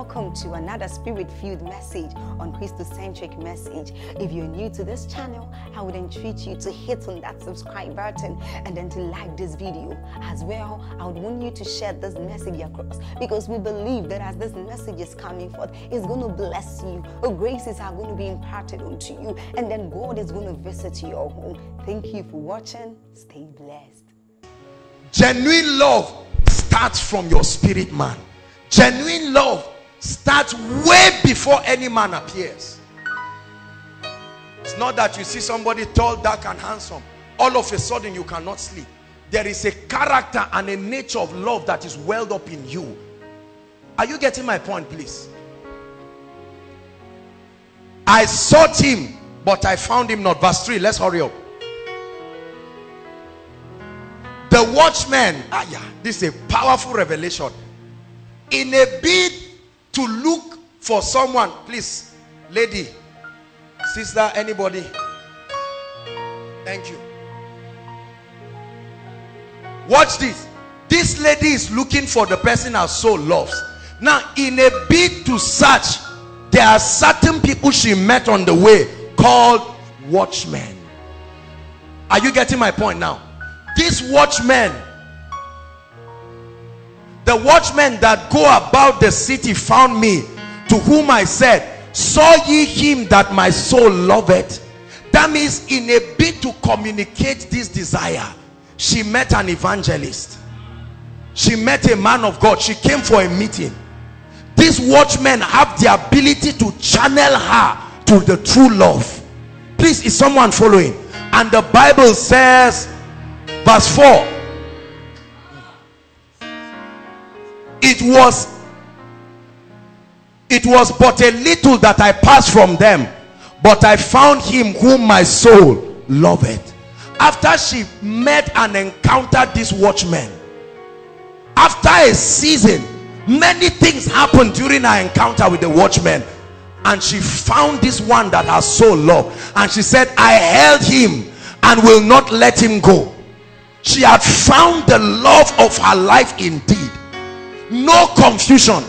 Welcome to another spirit-filled message on Christocentric Message. If you're new to this channel, I would entreat you to hit on that subscribe button and then to like this video. As well, I would want you to share this message across, because we believe that as this message is coming forth, it's going to bless you. Your graces are going to be imparted unto you, and then God is going to visit your home. Thank you for watching. Stay blessed. Genuine love starts from your spirit man. Genuine love starts way before any man appears. It's not that you see somebody tall, dark and handsome, all of a sudden you cannot sleep. There is a character and a nature of love that is welled up in you. Are you getting my point, please? I sought him, but I found him not. Verse 3, let's hurry up. The watchman, this is a powerful revelation. In a bid to look for someone, please, lady, sister, anybody, thank you. Watch this. This lady is looking for the person her soul loves. Now, in a bid to search, there are certain people she met on the way called watchmen. Are you getting my point now? These watchmen, the watchmen that go about the city, found me, to whom I said, saw ye him that my soul loveth. That means in a bid to communicate this desire, she met an evangelist. She met a man of God. She came for a meeting. These watchmen have the ability to channel her to the true love. Please, is someone following? And the Bible says, verse 4, It was but a little that I passed from them, but I found him whom my soul loveth. After she met and encountered this watchman, after a season, many things happened during her encounter with the watchman, and she found this one that her soul loved, and she said, I held him and will not let him go. She had found the love of her life indeed. No confusion.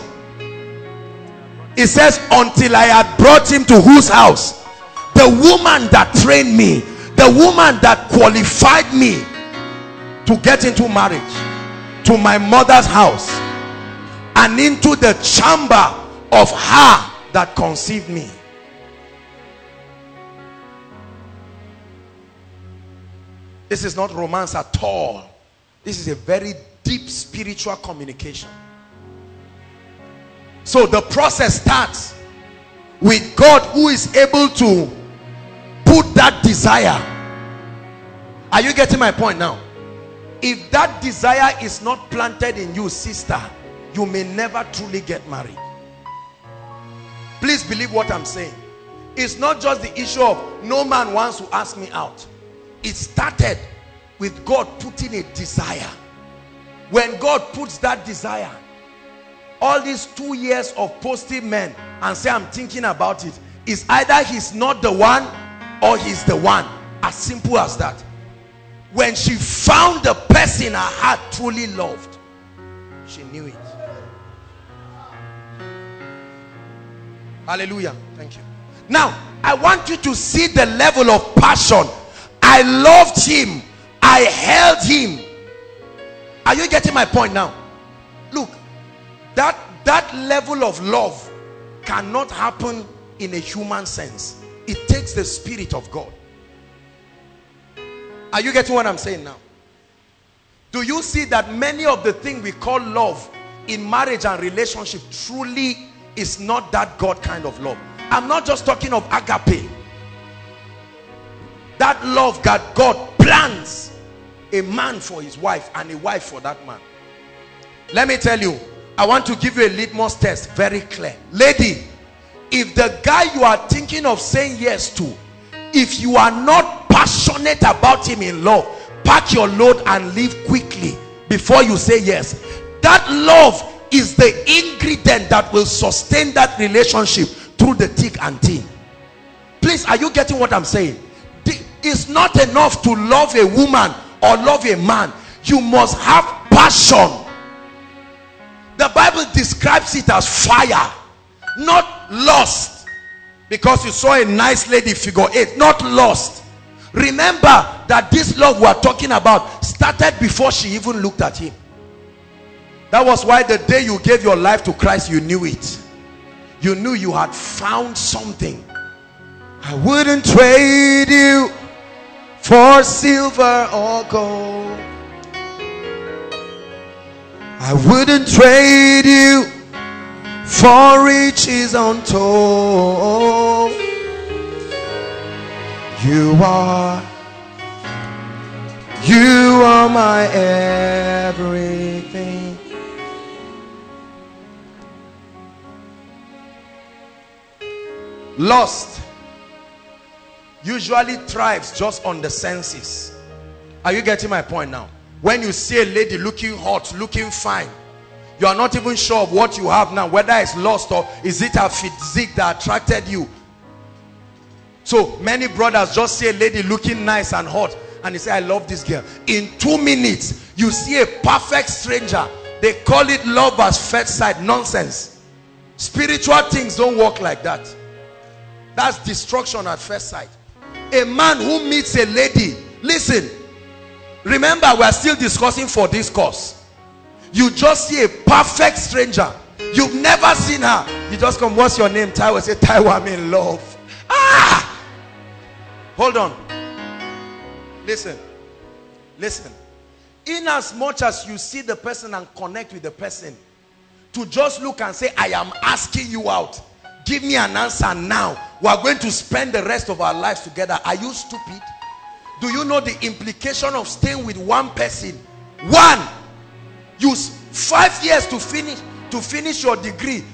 It says, until I had brought him to whose house? The woman that trained me, the woman that qualified me to get into marriage, to my mother's house, and into the chamber of her that conceived me. This is not romance at all. This is a very deep spiritual communication. So the process starts with God, who is able to put that desire. Are you getting my point now? If that desire is not planted in you, sister, you may never truly get married. Please believe what I'm saying. It's not just the issue of no man wants to ask me out. It started with God putting a desire. When God puts that desire, all these 2 years of posting men and say, I'm thinking about it, is either he's not the one or he's the one. As simple as that. When she found the person her heart truly loved, she knew it. Hallelujah. Thank you. Now, I want you to see the level of passion. I loved him. I held him. Are you getting my point now? Look, that level of love cannot happen in a human sense. It takes the Spirit of God. Are you getting what I'm saying now? Do you see that many of the things we call love in marriage and relationship truly is not that God kind of love? I'm not just talking of agape. That love that God plans a man for his wife and a wife for that man. Let me tell you, I want to give you a litmus test, very clear. Lady, if the guy you are thinking of saying yes to, if you are not passionate about him in love, pack your load and leave quickly before you say yes. That love is the ingredient that will sustain that relationship through the thick and thin. Please, are you getting what I'm saying? It's not enough to love a woman or love a man. You must have passion. The Bible describes it as fire, not lust. Because you saw a nice lady, figure eight, not lust. Remember that this love we are talking about started before she even looked at him. That was why the day you gave your life to Christ, you knew it. You knew you had found something. I wouldn't trade you for silver or gold. I wouldn't trade you for riches untold. You are my everything. Lust usually thrives just on the senses. Are you getting my point now? When you see a lady looking hot, looking fine, you are not even sure of what you have now, whether it's lust or is it her physique that attracted you. So many brothers just see a lady looking nice and hot and they say, I love this girl. In 2 minutes, you see a perfect stranger. They call it love at first sight. Nonsense. Spiritual things don't work like that. That's destruction at first sight. A man who meets a lady, listen, remember we are still discussing for this course. You just see a perfect stranger. You've never seen her. You just come, what's your name? Taiwo. Say, Taiwo, I'm in love. Ah! Hold on. Listen. Listen. In as much as you see the person and connect with the person, to just look and say, I am asking you out. Give me an answer now. We are going to spend the rest of our lives together. Are you stupid? Do you know the implication of staying with one person? One. Use 5 years to finish your degree.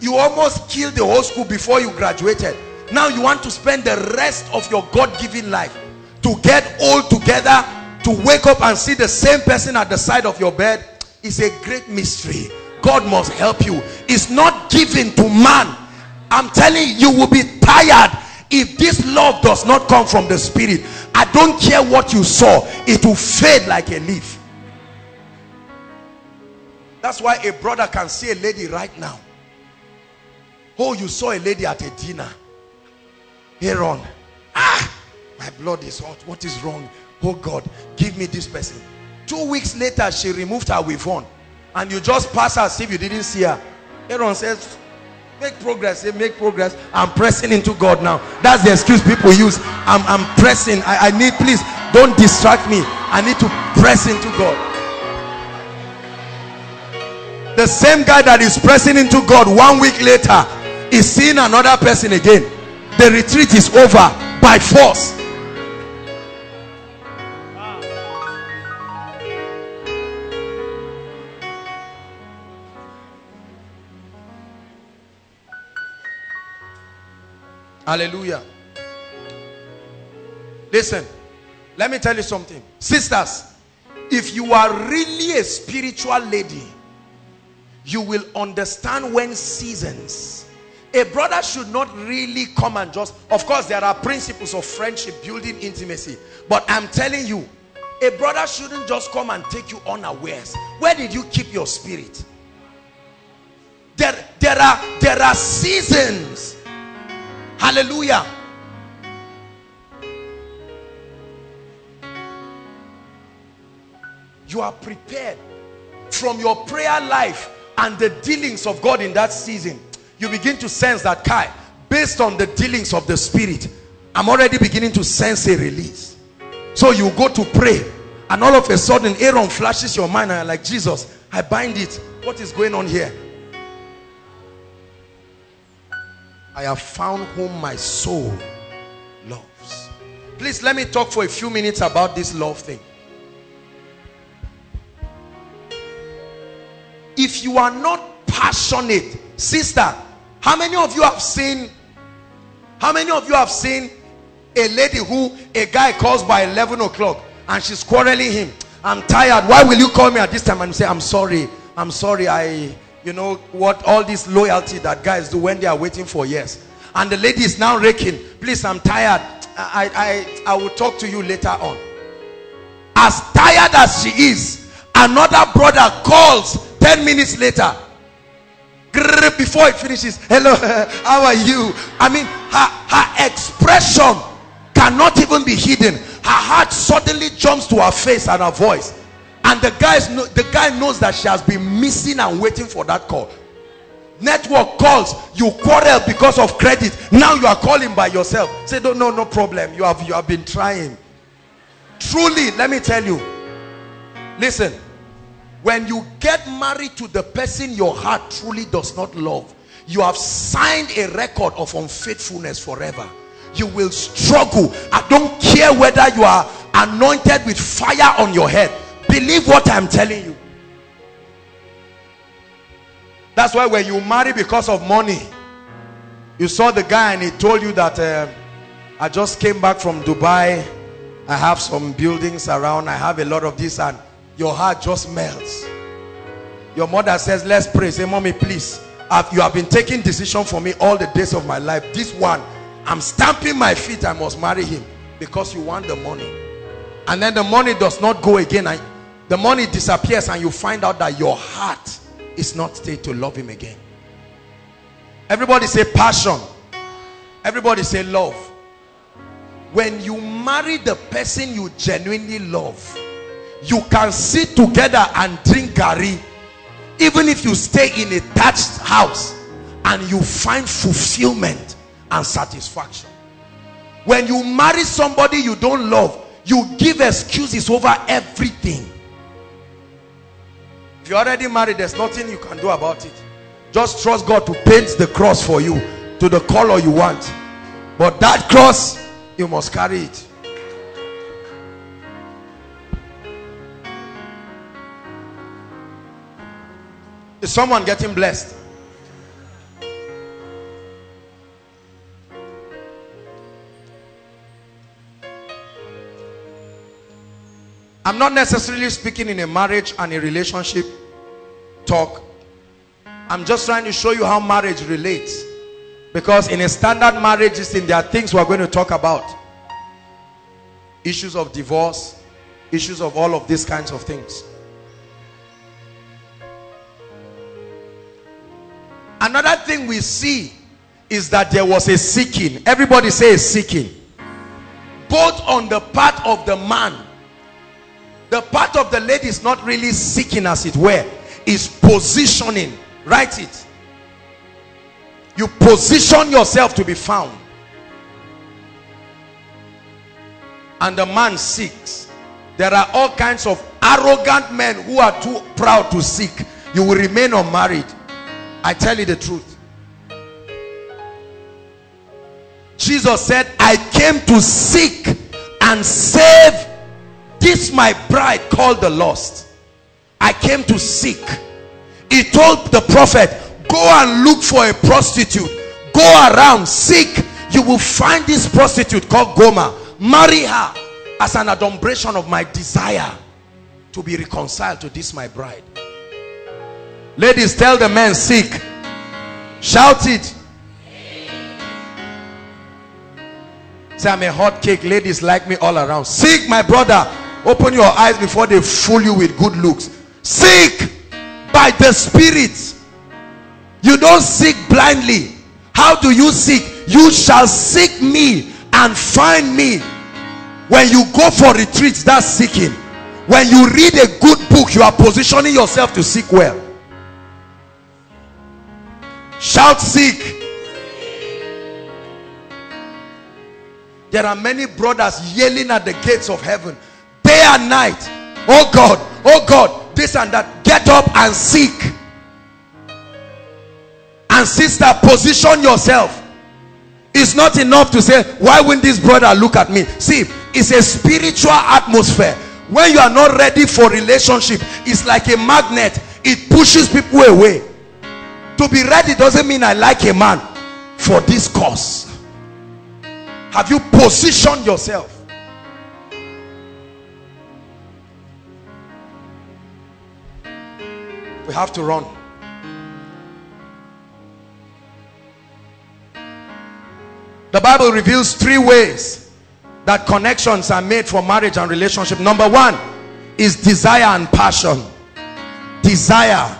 You almost killed the whole school before you graduated. Now you want to spend the rest of your God-given life to get old together, to wake up and see the same person at the side of your bed. It's a great mystery. God must help you. It's not given to man. I'm telling you, you will be tired if this love does not come from the Spirit. I don't care what you saw. It will fade like a leaf. That's why a brother can see a lady right now. Oh, you saw a lady at a dinner. Aaron, ah, my blood is hot. What is wrong? Oh God, give me this person. 2 weeks later, she removed her with one. And you just pass her as if you didn't see her. Aaron says, make progress. They make progress. I'm pressing into God now. That's the excuse people use. I'm pressing. I need, please don't distract me. I need to press into God. The same guy that is pressing into God 1 week later is seeing another person again. The retreat is over by force. Hallelujah. Listen, let me tell you something. Sisters, if you are really a spiritual lady, you will understand when seasons. A brother should not really come and just, of course there are principles of friendship, building intimacy. But I'm telling you, a brother shouldn't just come and take you unawares. Where did you keep your spirit? There are seasons. Hallelujah. You are prepared from your prayer life and the dealings of God in that season. You begin to sense that, Kai, based on the dealings of the Spirit, I'm already beginning to sense a release. So you go to pray and all of a sudden Aaron flashes your mind and you're like, Jesus, I bind it. What is going on here? I have found whom my soul loves. Please let me talk for a few minutes about this love thing. If you are not passionate, sister, how many of you have seen a lady who a guy calls by 11 o'clock and she's quarreling him? I'm tired. Why will you call me at this time? And say, I'm sorry, you know what, all this loyalty that guys do when they are waiting for years. And the lady is now raking, please, I'm tired. I will talk to you later on. As tired as she is, another brother calls 10 minutes later. before it finishes, hello, how are you? I mean, her expression cannot even be hidden. Her heart suddenly jumps to her face and her voice. And the guy knows that she has been missing and waiting for that call. Network calls, you quarrel because of credit. Now you are calling by yourself. Say, no problem. You have been trying. Truly, let me tell you. Listen, when you get married to the person your heart truly does not love, you have signed a record of unfaithfulness forever. You will struggle. I don't care whether you are anointed with fire on your head. Believe what I'm telling you. That's why when you marry because of money, you saw the guy and he told you that I just came back from Dubai, I have some buildings around, I have a lot of this, and your heart just melts. Your mother says, let's pray. Say, mommy, please, you have been taking decision for me all the days of my life. This one, I'm stamping my feet, I must marry him, because you want the money. And then the money does not go again, and the money disappears, and you find out that your heart is not stayed to love him again. Everybody say passion. Everybody say love. When you marry the person you genuinely love, you can sit together and drink garri, even if you stay in a thatched house, and you find fulfillment and satisfaction. When you marry somebody you don't love, you give excuses over everything. If you're already married, there's nothing you can do about it. Just trust God to paint the cross for you to the color you want. But that cross, you must carry it. Is someone getting blessed? I'm not necessarily speaking in a marriage and a relationship talk. I'm just trying to show you how marriage relates. Because in a standard marriage, there are things we're going to talk about. Issues of divorce, issues of all of these kinds of things. Another thing we see is that there was a seeking. Everybody say a seeking. Both on the part of the man. The part of the lady is not really seeking, as it were. It's positioning. Write it. You position yourself to be found. And the man seeks. There are all kinds of arrogant men who are too proud to seek. You will remain unmarried. I tell you the truth. Jesus said, I came to seek and save this my bride called the lost. I came to seek. He told the prophet, go and look for a prostitute. Go around, seek. You will find this prostitute called Gomer. Marry her as an adumbration of my desire to be reconciled to this my bride. Ladies, tell the men, seek. Shout it. Say, I'm a hot cake. Ladies like me all around. Seek, my brother. Open your eyes before they fool you with good looks. Seek by the Spirit. You don't seek blindly. How do you seek? You shall seek me and find me. When you go for retreats, that's seeking. When you read a good book, you are positioning yourself to seek well. Shout seek. There are many brothers yelling at the gates of heaven day and night. Oh God, this and that. Get up and seek. And sister, position yourself. It's not enough to say, why won't this brother look at me? See, it's a spiritual atmosphere. When you are not ready for relationship, it's like a magnet. It pushes people away. To be ready doesn't mean I like a man for this cause. Have you positioned yourself? We have to run. The Bible reveals three ways that connections are made for marriage and relationship. Number one is desire and passion. Desire,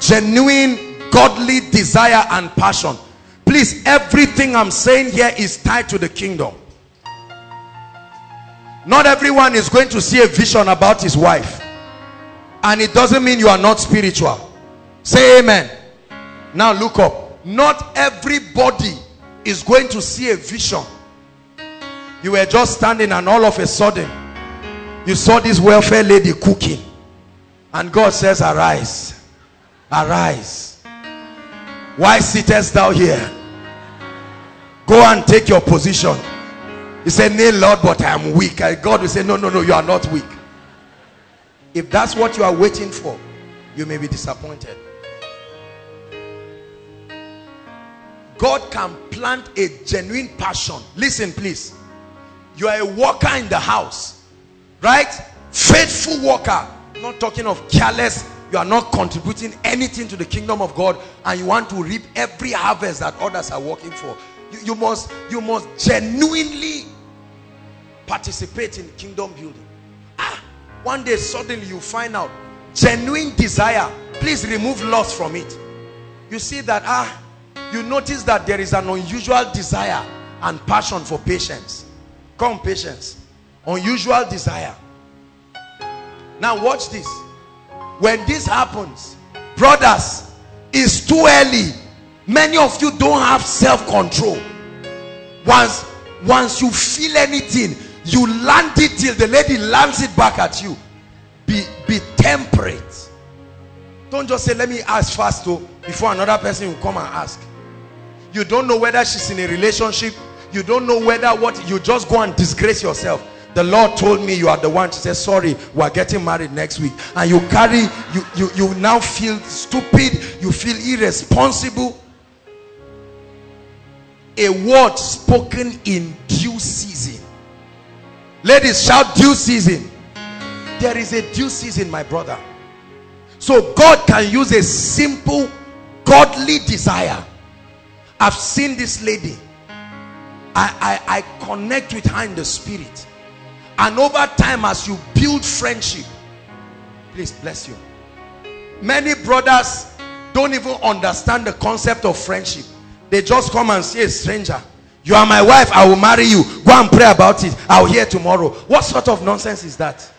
genuine godly desire and passion. Please, everything I'm saying here is tied to the kingdom. Not everyone is going to see a vision about his wife. And it doesn't mean you are not spiritual. Say amen. Now look up. Not everybody is going to see a vision. You were just standing and all of a sudden, you saw this welfare lady cooking. And God says, arise. Arise. Why sittest thou here? Go and take your position. He said, nay, Lord, but I am weak. And God will say, no, no, no, you are not weak. If that's what you are waiting for, you may be disappointed. God can plant a genuine passion. Listen, please. You are a worker in the house, right? Faithful worker. Not talking of careless. You are not contributing anything to the kingdom of God, and you want to reap every harvest that others are working for. You must genuinely participate in kingdom building. One day suddenly you find out genuine desire. Please remove lust from it. You see that you notice that there is an unusual desire and passion for patience. Come, patience. Unusual desire. Now watch this. When this happens, brothers, it's too early. Many of you don't have self-control. Once you feel anything, you land it till the lady lands it back at you. Be temperate. Don't just say, let me ask first though, before another person will come and ask. You don't know whether she's in a relationship. You don't know whether what. You just go and disgrace yourself. The Lord told me you are the one. She said, sorry, we are getting married next week. And you carry, you now feel stupid. You feel irresponsible. A word spoken in due season. Ladies, shout due season. There is a due season, my brother. So God can use a simple godly desire. I've seen this lady. I connect with her in the spirit. And over time, as you build friendship, please, bless you. Many brothers don't even understand the concept of friendship. They just come and say, a stranger, you are my wife, I will marry you. Go and pray about it. I'll hear tomorrow. What sort of nonsense is that?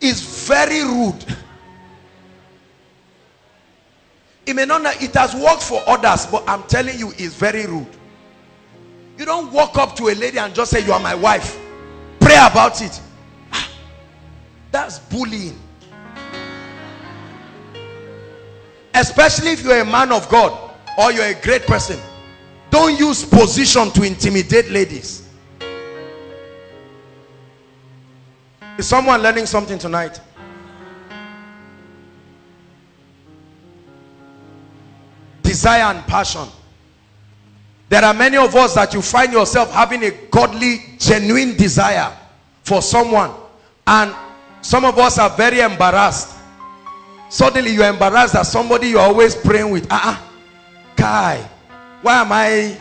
It's very rude. It may not, it has worked for others, but I'm telling you, it's very rude. You don't walk up to a lady and just say, you are my wife. Pray about it. That's bullying. Especially if you're a man of God or you're a great person. Don't use position to intimidate ladies. Is someone learning something tonight? Desire and passion. There are many of us that you find yourself having a godly, genuine desire for someone. And some of us are very embarrassed. Suddenly you're embarrassed that somebody you're always praying with. Kai. Why am I?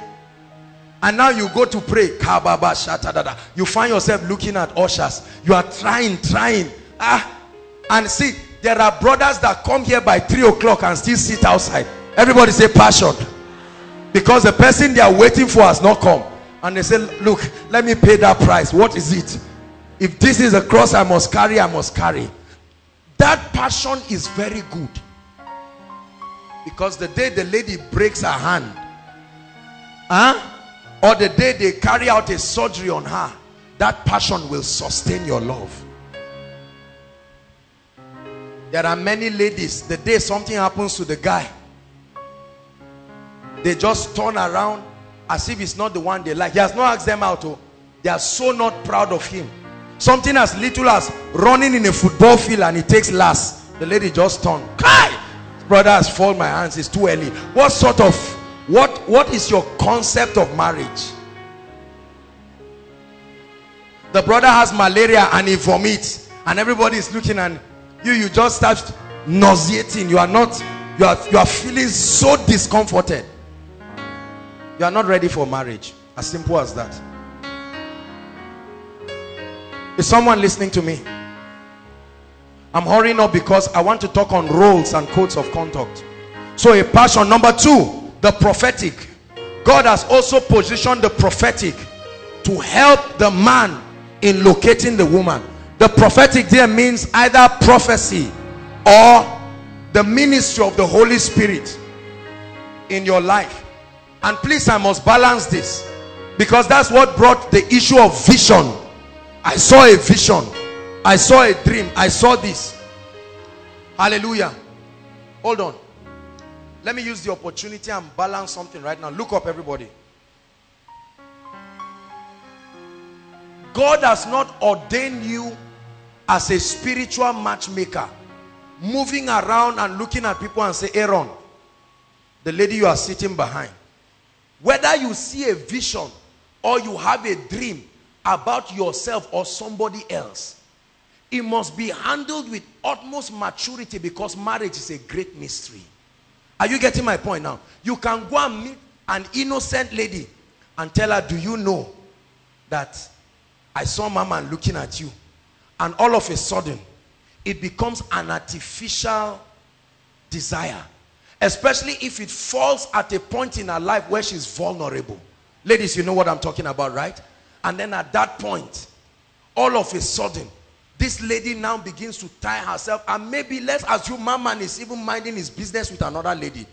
And now you go to pray. You find yourself looking at ushers. You are trying. And see, there are brothers that come here by 3 o'clock and still sit outside. Everybody say passion. Because the person they are waiting for has not come. And they say, look, let me pay that price. What is it? If this is a cross I must carry, I must carry. That passion is very good. Because the day the lady breaks her hand, or the day they carry out a surgery on her, that passion will sustain your love. There are many ladies, the day something happens to the guy, they just turn around as if it's not the one they like. He has not asked them out. Oh. They are so not proud of him. Something as little as running in a football field and he takes last. The lady just turned. Cry! Brother has fallen my hands. It's too early. What sort of... What is your concept of marriage? The brother has malaria and he vomits and everybody is looking and you just start nauseating. You are feeling so discomforted. You are not ready for marriage. As simple as that. Is someone listening to me? I'm hurrying up because I want to talk on roles and codes of conduct. So a passion. Number two, the prophetic. God has also positioned the prophetic to help the man in locating the woman. The prophetic there means either prophecy or the ministry of the Holy Spirit in your life. And please, I must balance this, because that's what brought the issue of vision. I saw a vision, I saw a dream, I saw this. Hallelujah. Hold on, let me use the opportunity and balance something right now. Look up, everybody. God has not ordained you as a spiritual matchmaker, moving around and looking at people and say, Aaron, the lady you are sitting behind, whether you see a vision or you have a dream about yourself or somebody else, it must be handled with utmost maturity, because marriage is a great mystery. Are you getting my point now? You can go and meet an innocent lady and tell her, do you know that I saw Mama looking at you? And all of a sudden, it becomes an artificial desire, especially if it falls at a point in her life where she's vulnerable. Ladies, you know what I'm talking about, right? And then at that point, all of a sudden, this lady now begins to tie herself, and maybe let's assume my man is even minding his business with another lady.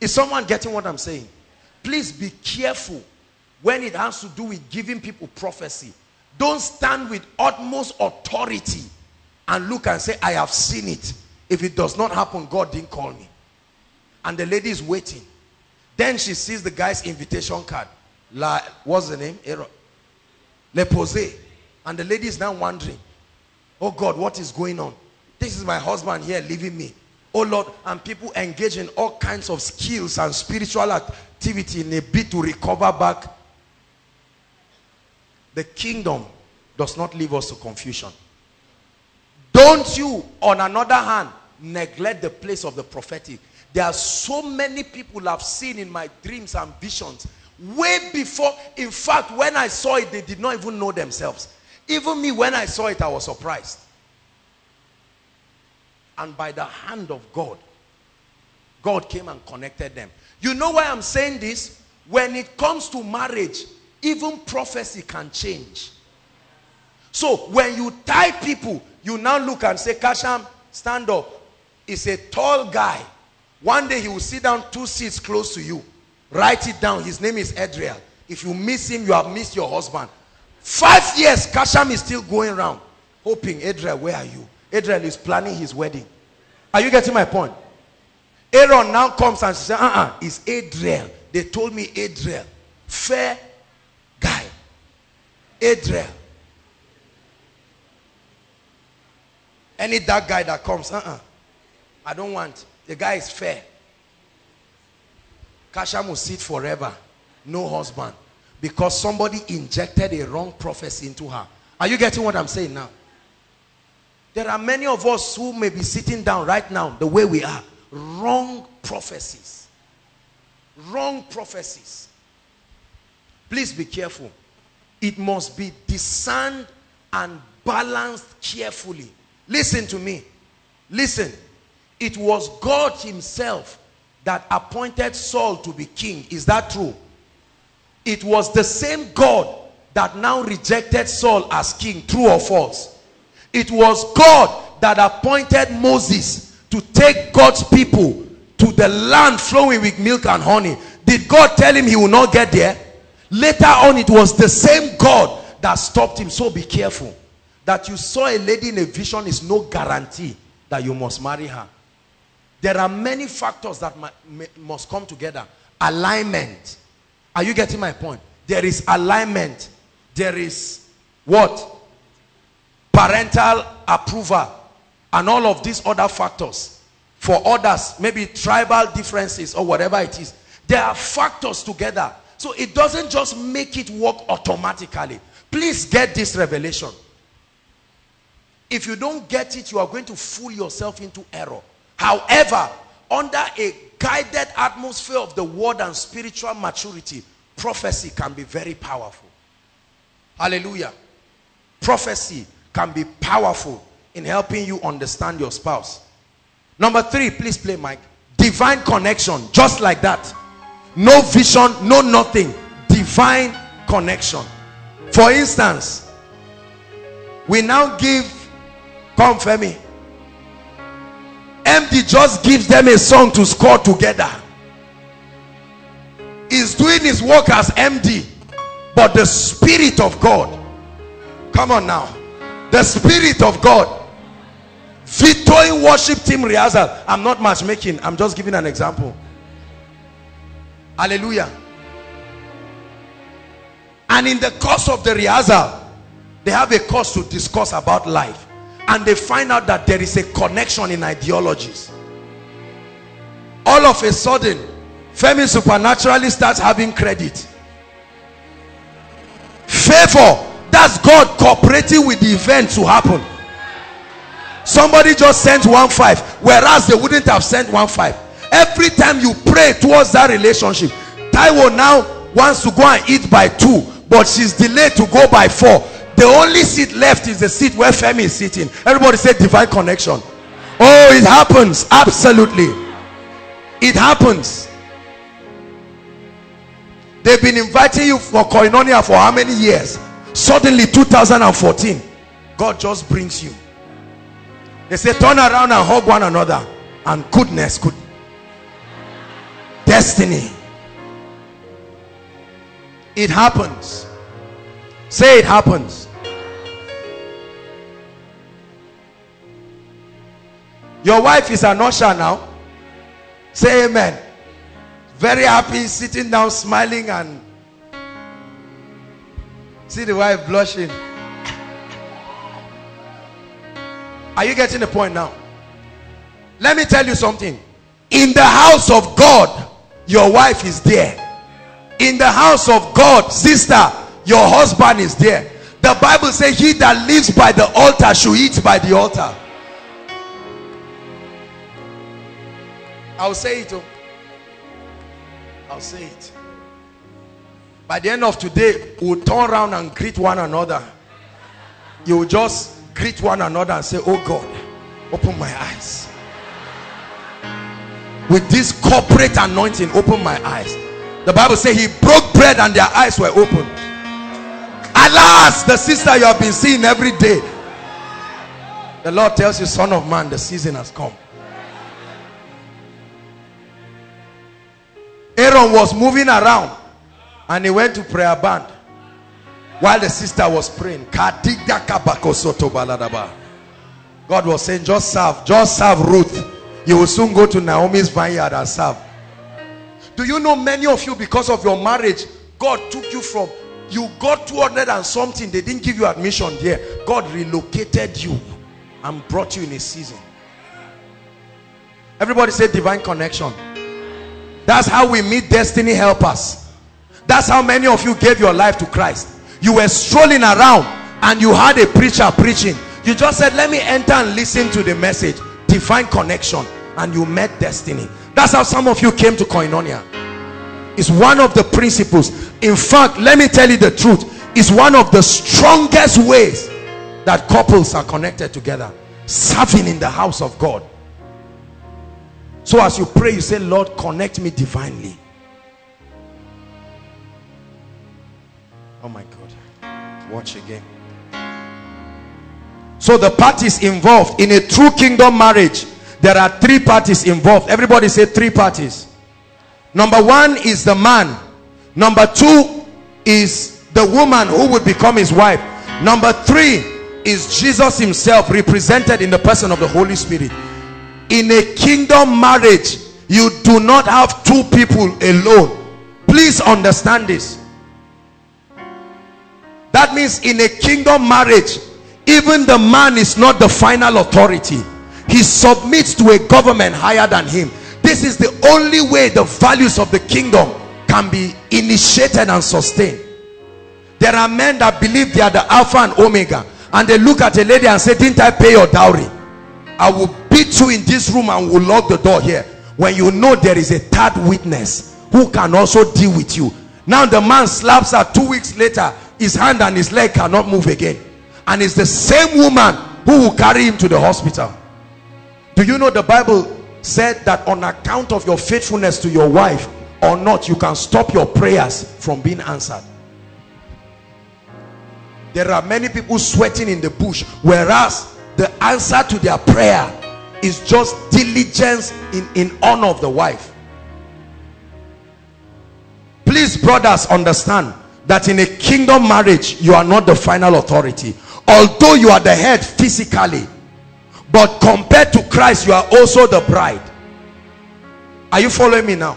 Is someone getting what I'm saying? Please be careful when it has to do with giving people prophecy. Don't stand with utmost authority and look and say, I have seen it. If it does not happen, God didn't call me. And the lady is waiting. Then she sees the guy's invitation card. What's the name? Le Posé. And the lady is now wondering, oh God, what is going on? This is my husband here leaving me. Oh Lord. And people engage in all kinds of skills and spiritual activity in a bid to recover back. The kingdom does not leave us to confusion. Don't you, on another hand, neglect the place of the prophetic. There are so many people I've seen in my dreams and visions way before. In fact, when I saw it, they did not even know themselves. Even me, when I saw it, I was surprised. And by the hand of God, God came and connected them. You know why I'm saying this? When it comes to marriage, even prophecy can change. So when you tie people, you now look and say, Kasham, stand up. He's a tall guy. One day he will sit down 2 seats close to you. Write it down. His name is Adriel. If you miss him, you have missed your husband. 5 years, Kasham is still going around hoping, Adriel, where are you? Adriel is planning his wedding. Are you getting my point? Aaron now comes and she says, it's Adriel. They told me Adriel. Fair guy. Adriel. Any dark guy that comes, I don't want. The guy is fair. Kasham will sit forever, no husband, because somebody injected a wrong prophecy into her. Are you getting what I'm saying now? There are many of us who may be sitting down right now the way we are. Wrong prophecies. Wrong prophecies. Please be careful. It must be discerned and balanced carefully. Listen to me. Listen. It was God himself that appointed Saul to be king. Is that true? It was the same God that now rejected Saul as king. True or false? It was God that appointed Moses to take God's people to the land flowing with milk and honey. Did God tell him he will not get there? Later on, it was the same God that stopped him. So be careful. That you saw a lady in a vision is no guarantee that you must marry her. There are many factors that must come together. Alignment. Are you getting my point? There is alignment. There is what? Parental approval. And all of these other factors. For others, maybe tribal differences or whatever it is. There are factors together. So it doesn't just make it work automatically. Please get this revelation. If you don't get it, you are going to fool yourself into error. However, under a guided atmosphere of the word and spiritual maturity, prophecy can be very powerful. Hallelujah. Prophecy can be powerful in helping you understand your spouse. Number three, please play Mike. Divine connection, just like that. No vision, no nothing. Divine connection. For instance, we now give, come for me. MD just gives them a song to score together. He's doing his work as MD, but the Spirit of God, come on now, the Spirit of God vetoing worship team rehearsal. I'm not matchmaking, I'm just giving an example. Hallelujah. And in the course of the rehearsal, they have a course to discuss about life, and they find out that there is a connection in ideologies. All of a sudden, Femi supernaturally starts having credit. Favor, that's God cooperating with the event to happen. Somebody just sent 1.5, whereas they wouldn't have sent 1.5. Every time you pray towards that relationship, Taiwo now wants to go and eat by 2, but she's delayed to go by 4. The only seat left is the seat where Femi is sitting. Everybody say divine connection. Oh, it happens. Absolutely. It happens. They've been inviting you for Koinonia for how many years? Suddenly 2014, God just brings you. They say turn around and hug one another, and goodness, good destiny. It happens. Say it happens. Your wife is an usher now. Say amen. Very happy, sitting down, smiling, and see the wife blushing. Are you getting the point now? Let me tell you something. In the house of God, your wife is there. In the house of God, sister, your husband is there. The Bible says, he that lives by the altar should eat by the altar. I'll say it. I'll say it. By the end of today, we'll turn around and greet one another. You will just greet one another and say, oh God, open my eyes. With this corporate anointing, open my eyes. The Bible says he broke bread and their eyes were open. Alas, the sister you have been seeing every day. The Lord tells you, son of man, the season has come. Aaron was moving around and he went to prayer band while the sister was praying. God was saying, just serve Ruth. You will soon go to Naomi's vineyard and serve. Do you know many of you, because of your marriage, God took you from, you got 200 and something, they didn't give you admission there. God relocated you and brought you in a season. Everybody say divine connection. That's how we meet destiny helpers. That's how many of you gave your life to Christ. You were strolling around and you had a preacher preaching. You just said, let me enter and listen to the message. Divine connection. And you met destiny. That's how some of you came to Koinonia. It's one of the principles. In fact, let me tell you the truth. It's one of the strongest ways that couples are connected together. Serving in the house of God. So as you pray, you say, Lord, connect me divinely. Oh my God. Watch again. So the parties involved in a true kingdom marriage, there are three parties involved. Everybody say three parties. Number one is the man. Number two is the woman who would become his wife. Number three is Jesus himself, represented in the person of the Holy Spirit. In a kingdom marriage, you do not have two people alone. Please understand this. That means in a kingdom marriage, even the man is not the final authority. He submits to a government higher than him. This is the only way the values of the kingdom can be initiated and sustained. There are men that believe they are the Alpha and Omega, and they look at a lady and say, didn't I pay your dowry? I will beat you in this room and will lock the door here. When you know there is a third witness who can also deal with you. Now the man slaps her, 2 weeks later his hand and his leg cannot move again, and it's the same woman who will carry him to the hospital. Do you know the Bible said that on account of your faithfulness to your wife or not, you can stop your prayers from being answered? There are many people sweating in the bush, whereas the answer to their prayer is just diligence in honor of the wife. Please, brothers, understand that in a kingdom marriage, you are not the final authority. Although you are the head physically, but compared to Christ, you are also the bride. Are you following me now?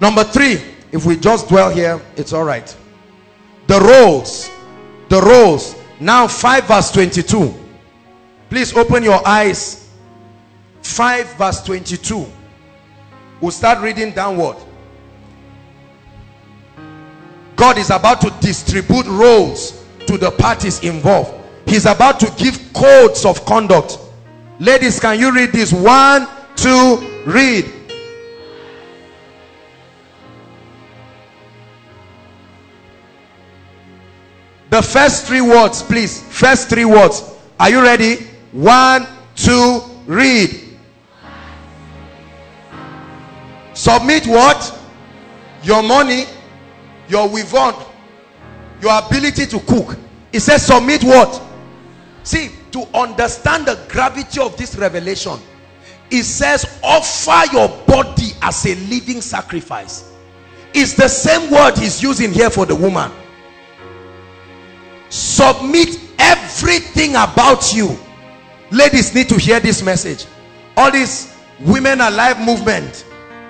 Number three, if we just dwell here, it's all right. The roles. The roles. Now 5 verse 22. Please open your eyes. 5 verse 22. We'll start reading downward. God is about to distribute roles to the parties involved. He's about to give codes of conduct. Ladies, can you read this? 1, 2, read. The first three words, please. First three words. Are you ready? 1, 2, read. Submit what? Your money, your wivon, your ability to cook. It says submit what? See, to understand the gravity of this revelation, it says offer your body as a living sacrifice. It's the same word he's using here for the woman. Submit everything about you. Ladies need to hear this message. All this Women Alive movement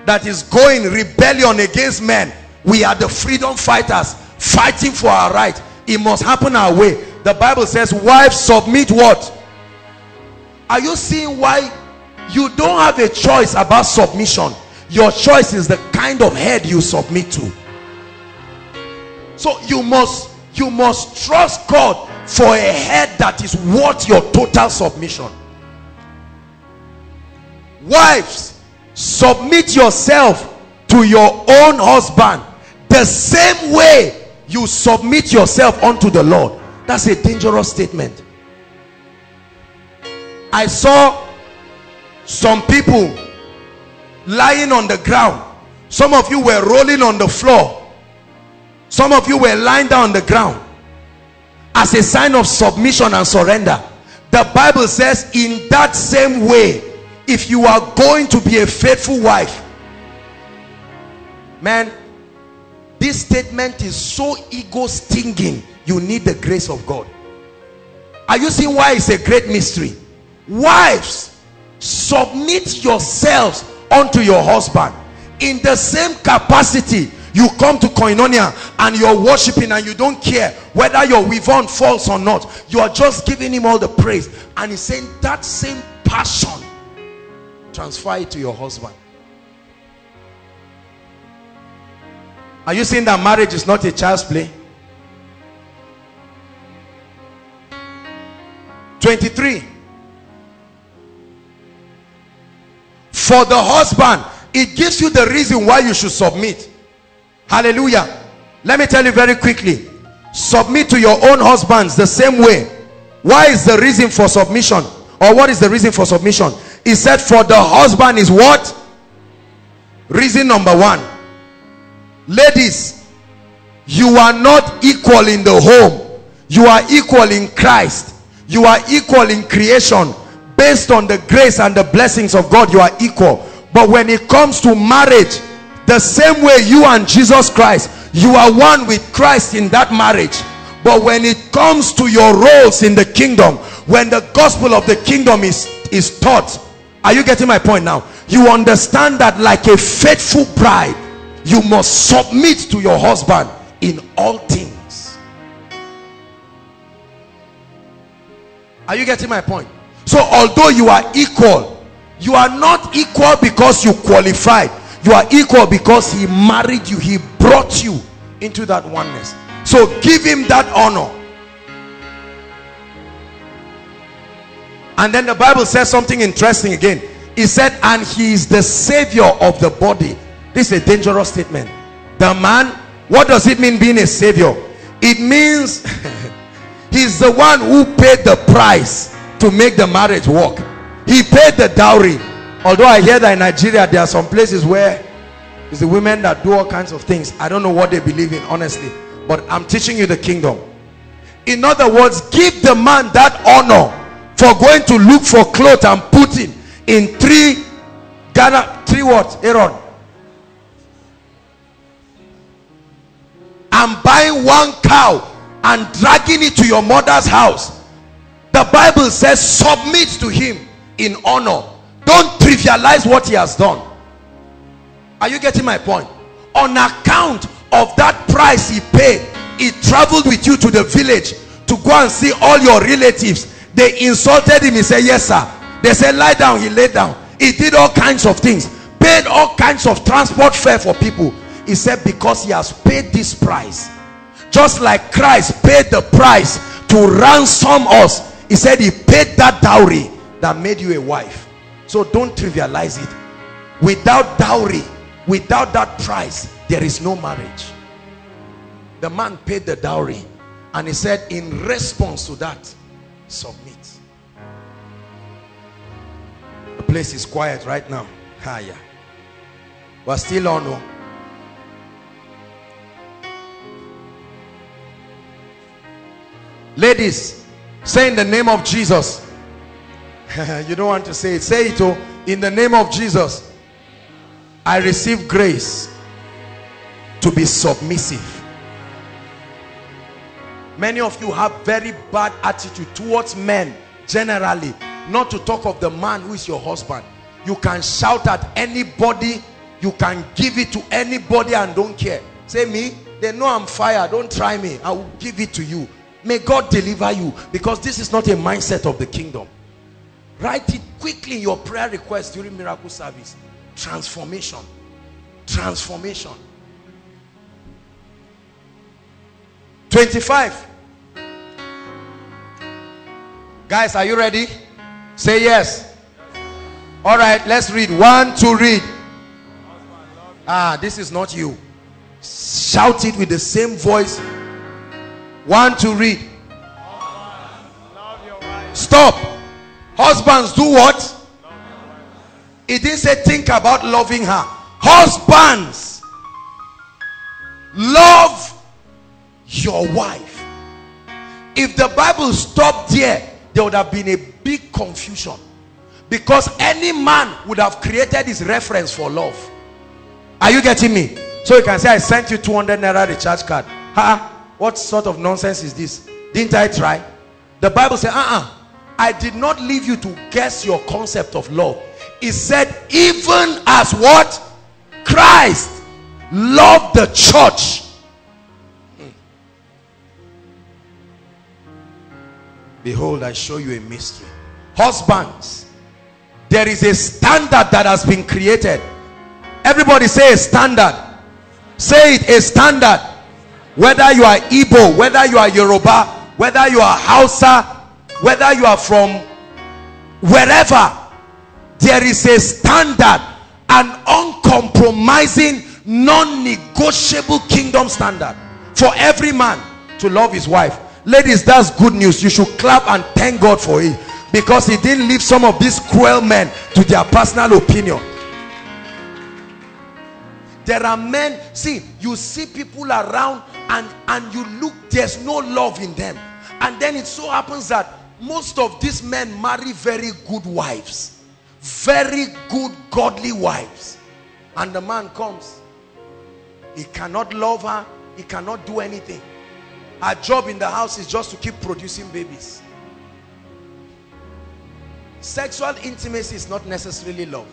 that is going rebellion against men. We are the freedom fighters fighting for our right. It must happen our way. The Bible says, wives, submit what? Are you seeing why you don't have a choice about submission? Your choice is the kind of head you submit to. So you must trust God for a head that is worth your total submission. Wives, submit yourself to your own husband the same way you submit yourself unto the Lord. That's a dangerous statement. I saw some people lying on the ground. Some of you were rolling on the floor. Some of you were lying down on the ground as a sign of submission and surrender. The Bible says, in that same way, if you are going to be a faithful wife, man, this statement is so ego stinging. You need the grace of God. Are you seeing why it's a great mystery? Wives, submit yourselves unto your husband in the same capacity. You come to Koinonia and you're worshiping and you don't care whether your wivon falls or not. You are just giving him all the praise. And he's saying that same passion, transfer it to your husband. Are you seeing that marriage is not a child's play? 23. For the husband, it gives you the reason why you should submit. Hallelujah. Let me tell you very quickly. Submit to your own husbands the same way. Why is the reason for submission? Or what is the reason for submission? It said, for the husband is what? Reason number one. Ladies, you are not equal in the home. You are equal in Christ. You are equal in creation. Based on the grace and the blessings of God, you are equal. But when it comes to marriage, the same way you and Jesus Christ, you are one with Christ in that marriage. But when it comes to your roles in the kingdom, when the gospel of the kingdom is taught, are you getting my point now? You understand that like a faithful bride, you must submit to your husband in all things. Are you getting my point? So although you are equal, you are not equal because you qualified. You are equal because he married you. He brought you into that oneness. So give him that honor. And then the Bible says something interesting again. It said, and he is the savior of the body. This is a dangerous statement. The man, what does it mean being a savior? It means he's the one who paid the price to make the marriage work. He paid the dowry. Although I hear that in Nigeria there are some places where it's the women that do all kinds of things. I don't know what they believe in, honestly, but I'm teaching you the kingdom. In other words, give the man that honor for going to look for clothes and put him in three Aaron, and buying one cow and dragging it to your mother's house. The Bible says submit to him in honor. Don't trivialize what he has done. Are you getting my point? On account of that price he paid, he traveled with you to the village to go and see all your relatives. They insulted him, he said yes sir. They said lie down, he lay down. He did all kinds of things, paid all kinds of transport fare for people. He said because he has paid this price, just like Christ paid the price to ransom us. He said he paid that dowry that made you a wife. So don't trivialize it. Without dowry, without that price, there is no marriage. The man paid the dowry, and he said in response to that, submit. The place is quiet right now. Higher. We're still on. No? Ladies, say in the name of Jesus. You don't want to say it. Say it, oh, in the name of Jesus, I receive grace to be submissive. Many of you have very bad attitude towards men generally, not to talk of the man who is your husband. You can shout at anybody, you can give it to anybody and don't care. Say me, they know I'm fire, don't try me, I will give it to you. May God deliver you, because this is not a mindset of the kingdom. Write it quickly in your prayer request during miracle service. Transformation. Transformation. 25. Guys, are you ready? Say yes. All right, let's read. 1, 2, read. Ah, this is not you. Shout it with the same voice. 1, 2, read. Stop. Husbands, do what? It didn't say think about loving her. Husbands, love your wife. If the Bible stopped there, there would have been a big confusion, because any man would have created his reference for love. Are you getting me? So you can say, I sent you 200 naira recharge card. What sort of nonsense is this? Didn't I try? The Bible said, I did not leave you to guess your concept of love. It said, even as what? Christ loved the church. Behold, I show you a mystery. Husbands, there is a standard that has been created. Everybody say a standard. Say it, a standard. Whether you are Igbo, whether you are Yoruba, whether you are Hausa, whether you are from wherever, there is a standard, an uncompromising, non-negotiable kingdom standard for every man to love his wife. Ladies, that's good news. You should clap and thank God for it, because he didn't leave some of these cruel men to their personal opinion. There are men, see, you see people around and you look, there's no love in them. And then it so happens that most of these men marry very good wives, very good godly wives, and the man comes, he cannot love her, he cannot do anything. Her job in the house is just to keep producing babies. Sexual intimacy is not necessarily love.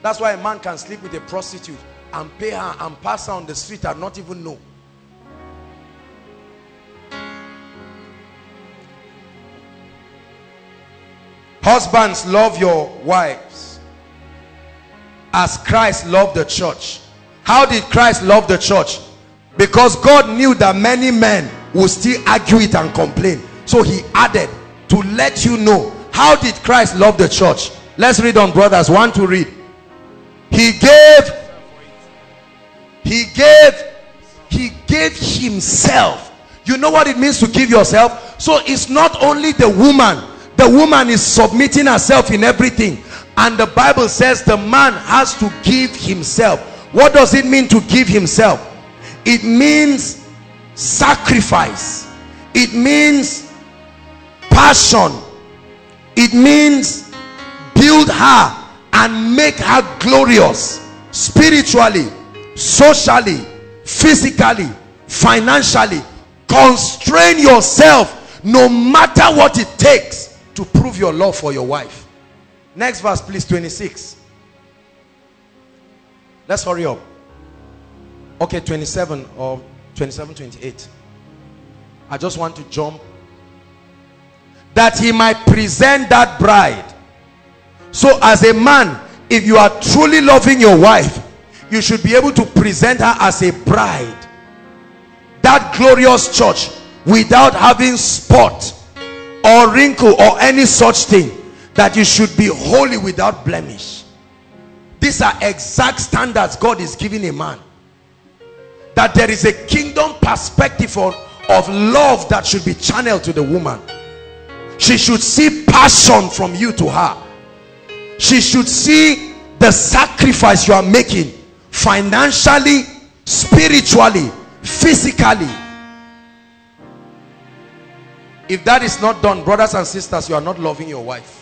That's why a man can sleep with a prostitute and pay her and pass her on the street and not even know. Husbands, love your wives as Christ loved the church. How did Christ love the church? Because God knew that many men would still argue it and complain. So he added, to let you know, how did Christ love the church? Let's read on, brothers. 1, 2, read. He gave himself. You know what it means to give yourself? So it's not only the woman. The woman is submitting herself in everything. And the Bible says the man has to give himself. What does it mean to give himself? It means sacrifice. It means passion. It means build her and make her glorious. Spiritually, socially, physically, financially. Constrain yourself no matter what it takes to prove your love for your wife. Next verse, please, 26. Let's hurry up. Okay, 27 or 27, 28. I just want to jump. That he might present that bride. So as a man, if you are truly loving your wife, you should be able to present her as a bride. That glorious church, without having spot or wrinkle or any such thing. That you should be holy without blemish. These are exact standards God is giving a man. That there is a kingdom perspective of love that should be channeled to the woman. She should see passion from you to her. She should see the sacrifice you are making financially, spiritually, physically. If that is not done, brothers and sisters, you are not loving your wife.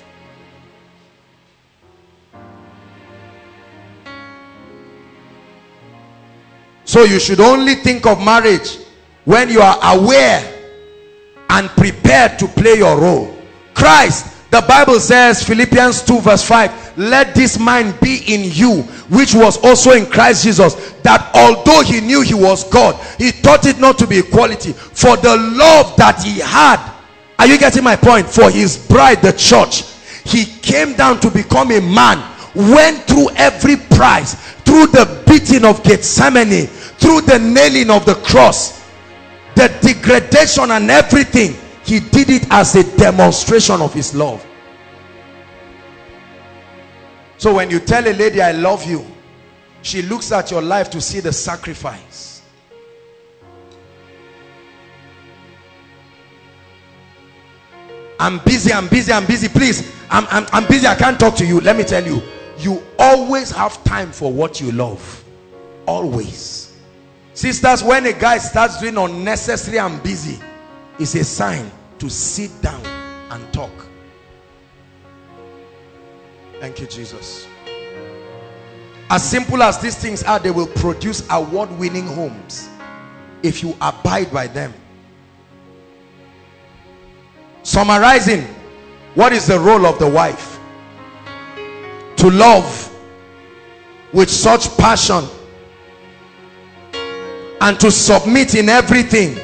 So you should only think of marriage when you are aware and prepared to play your role. Christ, the Bible says, Philippians 2 verse 5, let this mind be in you, which was also in Christ Jesus, that although he knew he was God, he thought it not to be equality, for the love that he had. Are you getting my point? For his bride, the church, he came down to become a man, went through every price, through the beating of Gethsemane, through the nailing of the cross, the degradation and everything. He did it as a demonstration of his love. So when you tell a lady I love you, she looks at your life to see the sacrifice. I'm busy, please, I'm busy, I can't talk to you. Let me tell you, you always have time for what you love. Always. Sisters, when a guy starts doing unnecessary and busy, it's a sign to sit down and talk. Thank you, Jesus. As simple as these things are, they will produce award-winning homes if you abide by them. Summarizing, what is the role of the wife? To love with such passion and to submit in everything.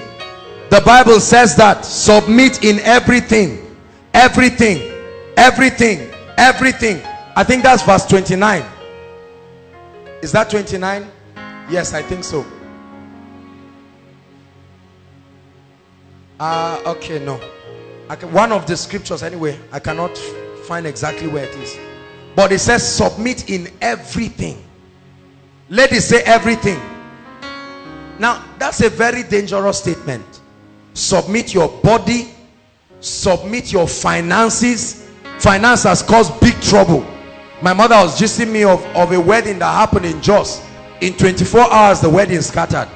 The Bible says that submit in everything. Everything. I think that's verse 29. Is that 29? Yes, I think so. Okay, no. One of the scriptures anyway. I cannot find exactly where it is. But it says submit in everything. Ladies, say everything. Now, that's a very dangerous statement. Submit your body, submit your finances. Finance has caused big trouble. My mother was gisting me of a wedding that happened in Jos. In 24 hours, the wedding scattered.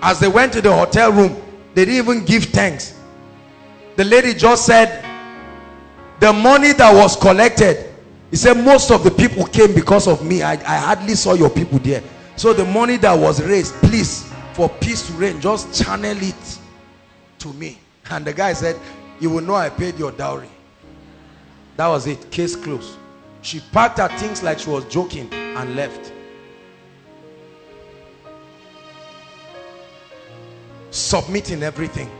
As they went to the hotel room, they didn't even give thanks. The lady just said, the money that was collected, he said, most of the people came because of me. I hardly saw your people there. So the money that was raised, please, for peace to reign, just channel it to me. And the guy said, you will know I paid your dowry. That was it. Case closed. She packed her things like she was joking and left. Submitting everything.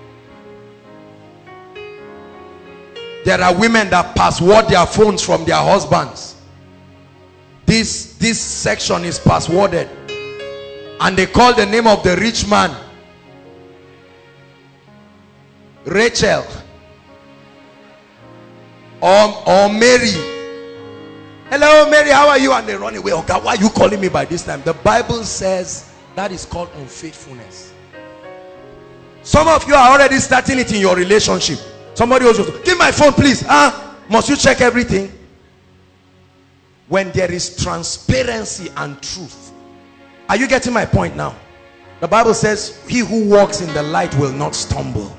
There are women that password their phones from their husbands. This section is passworded. And they call the name of the rich man. Rachel. Or Mary. Hello Mary, how are you? And they run away. Oh God, why are you calling me by this time? The Bible says that is called unfaithfulness. Some of you are already starting it in your relationship. Somebody else will, give my phone please. Must you check everything? When there is transparency and truth. Are you getting my point now? The Bible says, he who walks in the light will not stumble.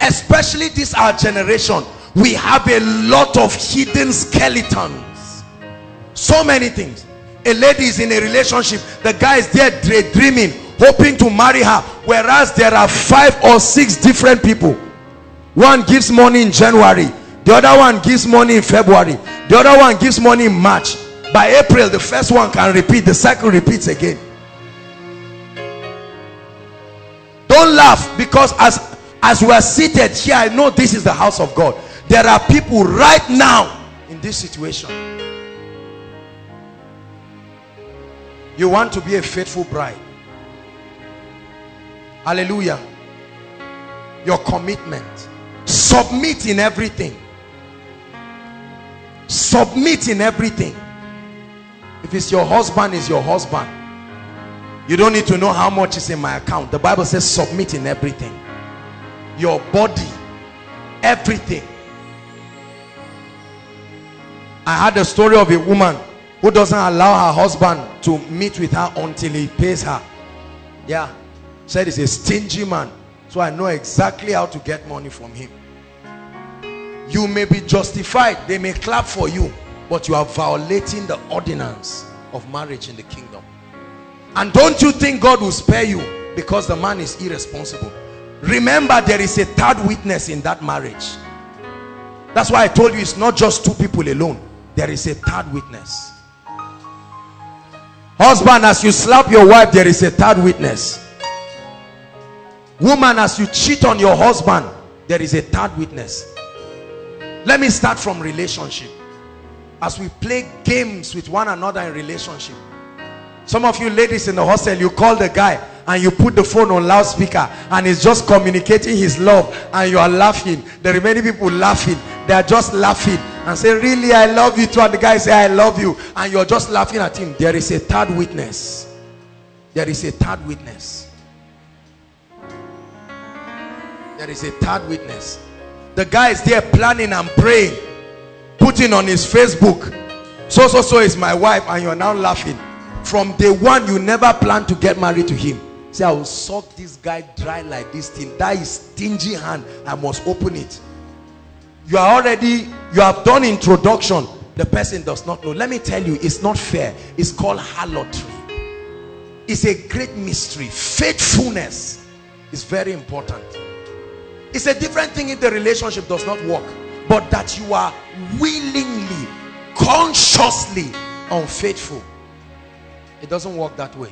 Especially this our generation, we have a lot of hidden skeletons. So many things. A lady is in a relationship, the guy is there daydreaming, hoping to marry her, whereas there are 5 or 6 different people. One gives money in January, the other one gives money in February, the other one gives money in March. By April, the first one can repeat, the cycle repeats again. Don't laugh, because as we are seated here, I know this is the house of God. There are people right now in this situation. You want to be a faithful bride. Hallelujah. Your commitment. Submit in everything. Submit in everything. If it's your husband, it's your husband. You don't need to know how much is in my account. The Bible says submit in everything. Your body, everything. I had a story of a woman who doesn't allow her husband to meet with her until he pays her. Yeah, said he's a stingy man, so I know exactly how to get money from him. You may be justified, they may clap for you, but you are violating the ordinance of marriage in the kingdom. And don't you think God will spare you because the man is irresponsible? Remember, there is a third witness in that marriage. That's why I told you it's not just 2 people alone. There is a third witness. Husband, as you slap your wife, there is a third witness. Woman, as you cheat on your husband, there is a third witness. Let me start from relationship. As we play games with one another in relationship. Some of you ladies in the hostel, you call the guy and you put the phone on loudspeaker and he's just communicating his love and you are laughing. The remaining people laughing. They are just laughing and say, really, I love you too. And the guy say, I love you. And you're just laughing at him. There is a third witness. There is a third witness. There is a third witness. The guy is there planning and praying. Putting on his Facebook. So is my wife, and you're now laughing. From day one, you never plan to get married to him. Say, I will suck this guy dry like this thing. That is stingy hand. I must open it. You have done introduction. The person does not know. Let me tell you, it's not fair. It's called harlotry. It's a great mystery. Faithfulness is very important. It's a different thing if the relationship does not work, but that you are willingly, consciously unfaithful. It doesn't work that way.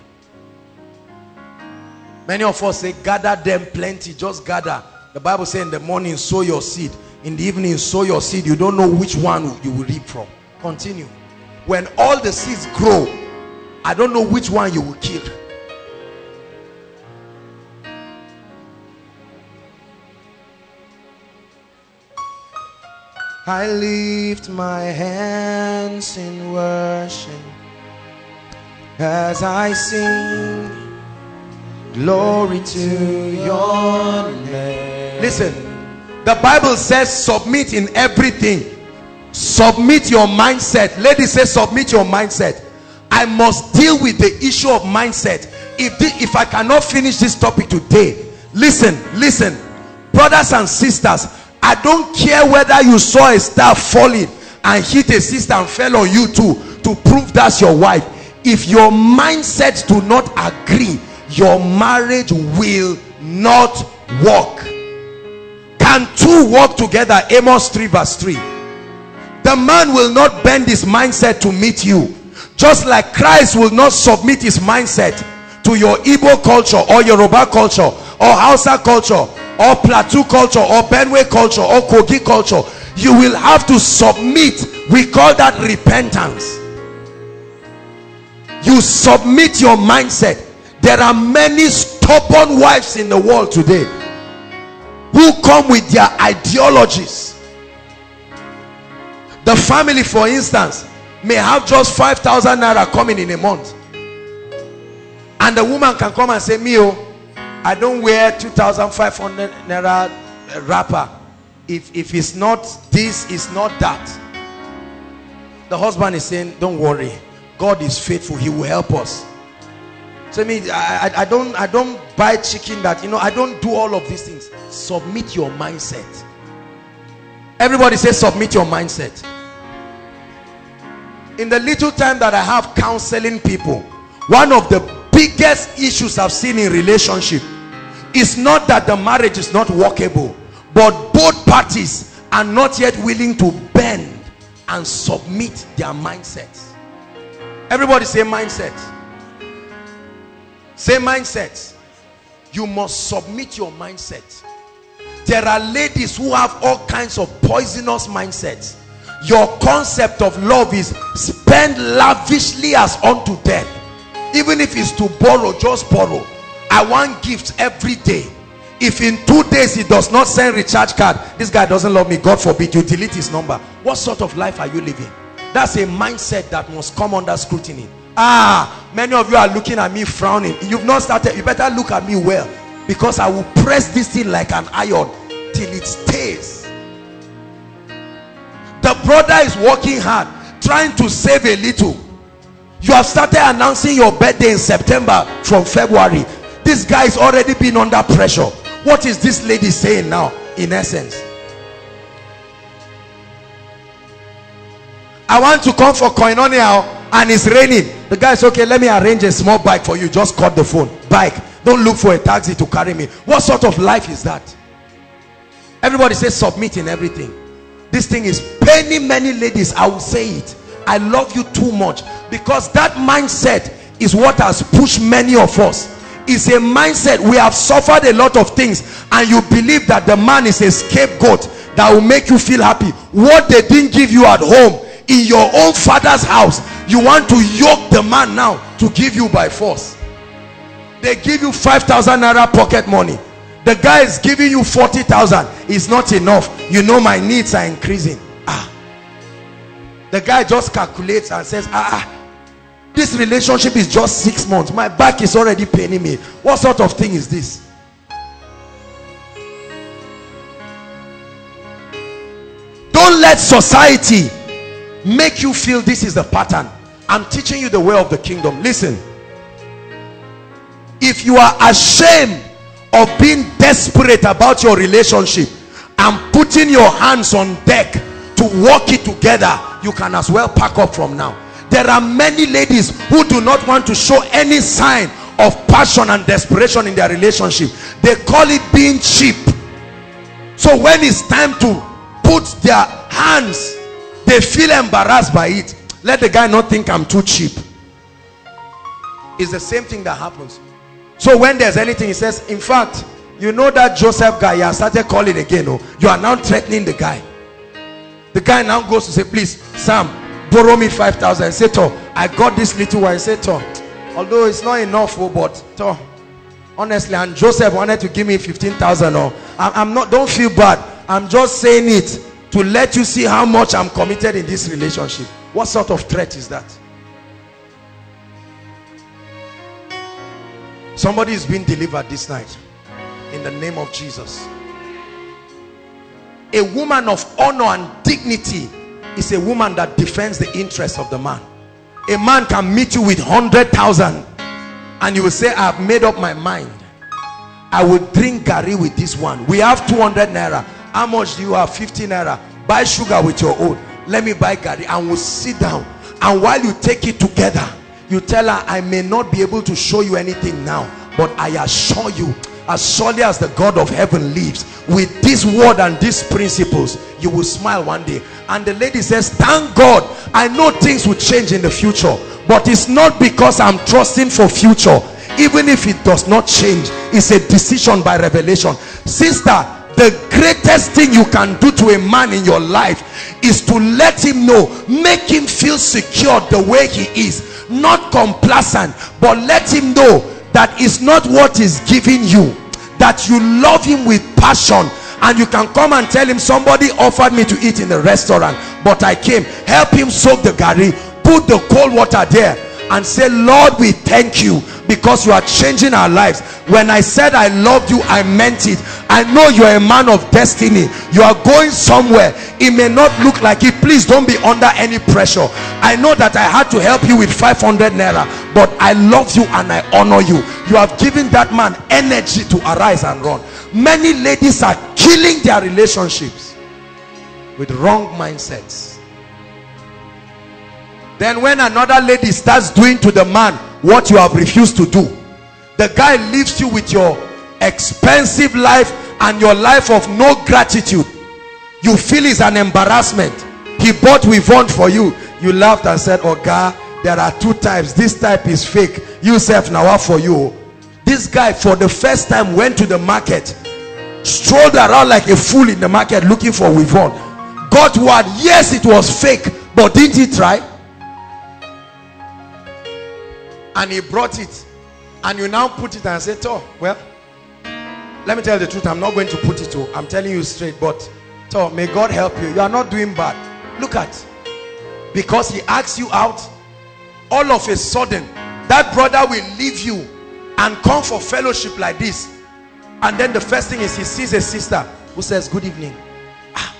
Many of us say, gather them plenty, just gather. The Bible says in the morning, sow your seed. In the evening, sow your seed. You don't know which one you will reap from. Continue. When all the seeds grow, I don't know which one you will kill. I lift my hands in worship as I sing glory to your name. Listen, the Bible says submit in everything. Submit your mindset. Ladies, say submit your mindset. I must deal with the issue of mindset. If I cannot finish this topic today, listen, brothers and sisters, I don't care whether you saw a star falling and hit a sister and fell on you too, to prove that's your wife. If your mindsets do not agree, your marriage will not work. Can two walk together? Amos 3 verse 3. The man will not bend his mindset to meet you. Just like Christ will not submit his mindset to your Igbo culture or Yoruba culture or Hausa culture or Plateau culture or Benue culture or Kogi culture. You will have to submit. We call that repentance. You submit your mindset. There are many stubborn wives in the world today who come with their ideologies. The family, for instance, may have just 5,000 naira coming in a month. And the woman can come and say, Mio, I don't wear 2,500 naira wrapper. If it's not this, it's not that. The husband is saying, don't worry, God is faithful, he will help us. Tell me, I don't buy chicken that, you know, I don't do all of these things. Submit your mindset. Everybody say, submit your mindset. In the little time that I have counseling people, one of the biggest issues I've seen in relationship is not that the marriage is not workable, but both parties are not yet willing to bend and submit their mindsets. Everybody say mindset. Say mindset. You must submit your mindset. There are ladies who have all kinds of poisonous mindsets. Your concept of love is spend lavishly as unto death. Even if it's to borrow, just borrow. I want gifts every day. If in 2 days he does not send recharge card, this guy doesn't love me, God forbid, you delete his number. What sort of life are you living? That's a mindset that must come under scrutiny. Ah, many of you are looking at me frowning. You've not started. You better look at me well, because I will press this thing like an iron till it stays. The brother is working hard, trying to save a little. You have started announcing your birthday in September from February. This guy is already been under pressure. What is this lady saying now, in essence? I want to come for Koinonia and it's raining. The guy is, okay, let me arrange a small bike for you. Just cut the phone. Bike. Don't look for a taxi to carry me. What sort of life is that? Everybody says submit in everything. This thing is paining many ladies. I will say it. I love you too much, because that mindset is what has pushed many of us. It's a mindset. We have suffered a lot of things and you believe that the man is a scapegoat that will make you feel happy. What they didn't give you at home, in your own father's house, you want to yoke the man now to give you by force. They give you 5,000 naira pocket money. The guy is giving you 40,000. It's not enough. You know, my needs are increasing. Ah. The guy just calculates and says, this relationship is just 6 months. My back is already paining me. What sort of thing is this? Don't let society make you feel this is the pattern. I'm teaching you the way of the kingdom. Listen. If you are ashamed of being desperate about your relationship and putting your hands on deck to work it together, you can as well pack up from now. There are many ladies who do not want to show any sign of passion and desperation in their relationship. They call it being cheap. So when it's time to put their hands, they feel embarrassed by it. Let the guy not think I'm too cheap. It's the same thing that happens. So when there's anything, he says, in fact, you know that Joseph guy, you have started calling again. Oh, you are now threatening the guy. The guy now goes to say, please, Sam, borrow me 5,000. Say, Tom, I got this little one. Say, Tom, although it's not enough, oh, but Tom, honestly, and Joseph wanted to give me 15,000. Oh, I'm not, don't feel bad. I'm just saying it to let you see how much I'm committed in this relationship. What sort of threat is that? Somebody is being delivered this night in the name of Jesus. A woman of honor and dignity is a woman that defends the interests of the man. A man can meet you with 100,000 and you will say, I've made up my mind. I will drink garri with this one. We have 200 naira. How much do you have? 50 naira. Buy sugar with your own. Let me buy garri. And we'll sit down. And while you take it together, you tell her, I may not be able to show you anything now, but I assure you, as surely as the God of heaven lives, with this word and these principles, you will smile one day. And the lady says, thank God, I know things will change in the future, but it's not because I'm trusting for future. Even if it does not change, it's a decision by revelation. Sister, the greatest thing you can do to a man in your life is to let him know, make him feel secure the way he is, not complacent, but let him know that it's not what is giving you, that you love him with passion. And you can come and tell him, somebody offered me to eat in the restaurant, but I came. Help him soak the garri, put the cold water there and say, Lord, we thank you because you are changing our lives. When I said I loved you, I meant it. I know you are a man of destiny. You are going somewhere. It may not look like it. Please don't be under any pressure. I know that I had to help you with 500 naira, but I love you and I honor you. You have given that man energy to arise and run. Many ladies are killing their relationships with wrong mindsets. Then when another lady starts doing to the man what you have refused to do, the guy leaves you with your expensive life and your life of no gratitude. You feel it's an embarrassment. He bought Yvonne for you. You laughed and said, "Oga, there are two types. This type is fake. Yourself now for you." This guy for the first time went to the market, strolled around like a fool in the market looking for Yvonne. Got word, yes, it was fake, but didn't he try? And he brought it, and you now put it and say, "Toh, well, let me tell you the truth. I'm not going to put it to. I'm telling you straight. But Toh, may God help you. You are not doing bad. Look at, because he asks you out, all of a sudden, that brother will leave you and come for fellowship like this. And then the first thing is he sees a sister who says, "Good evening." Ah,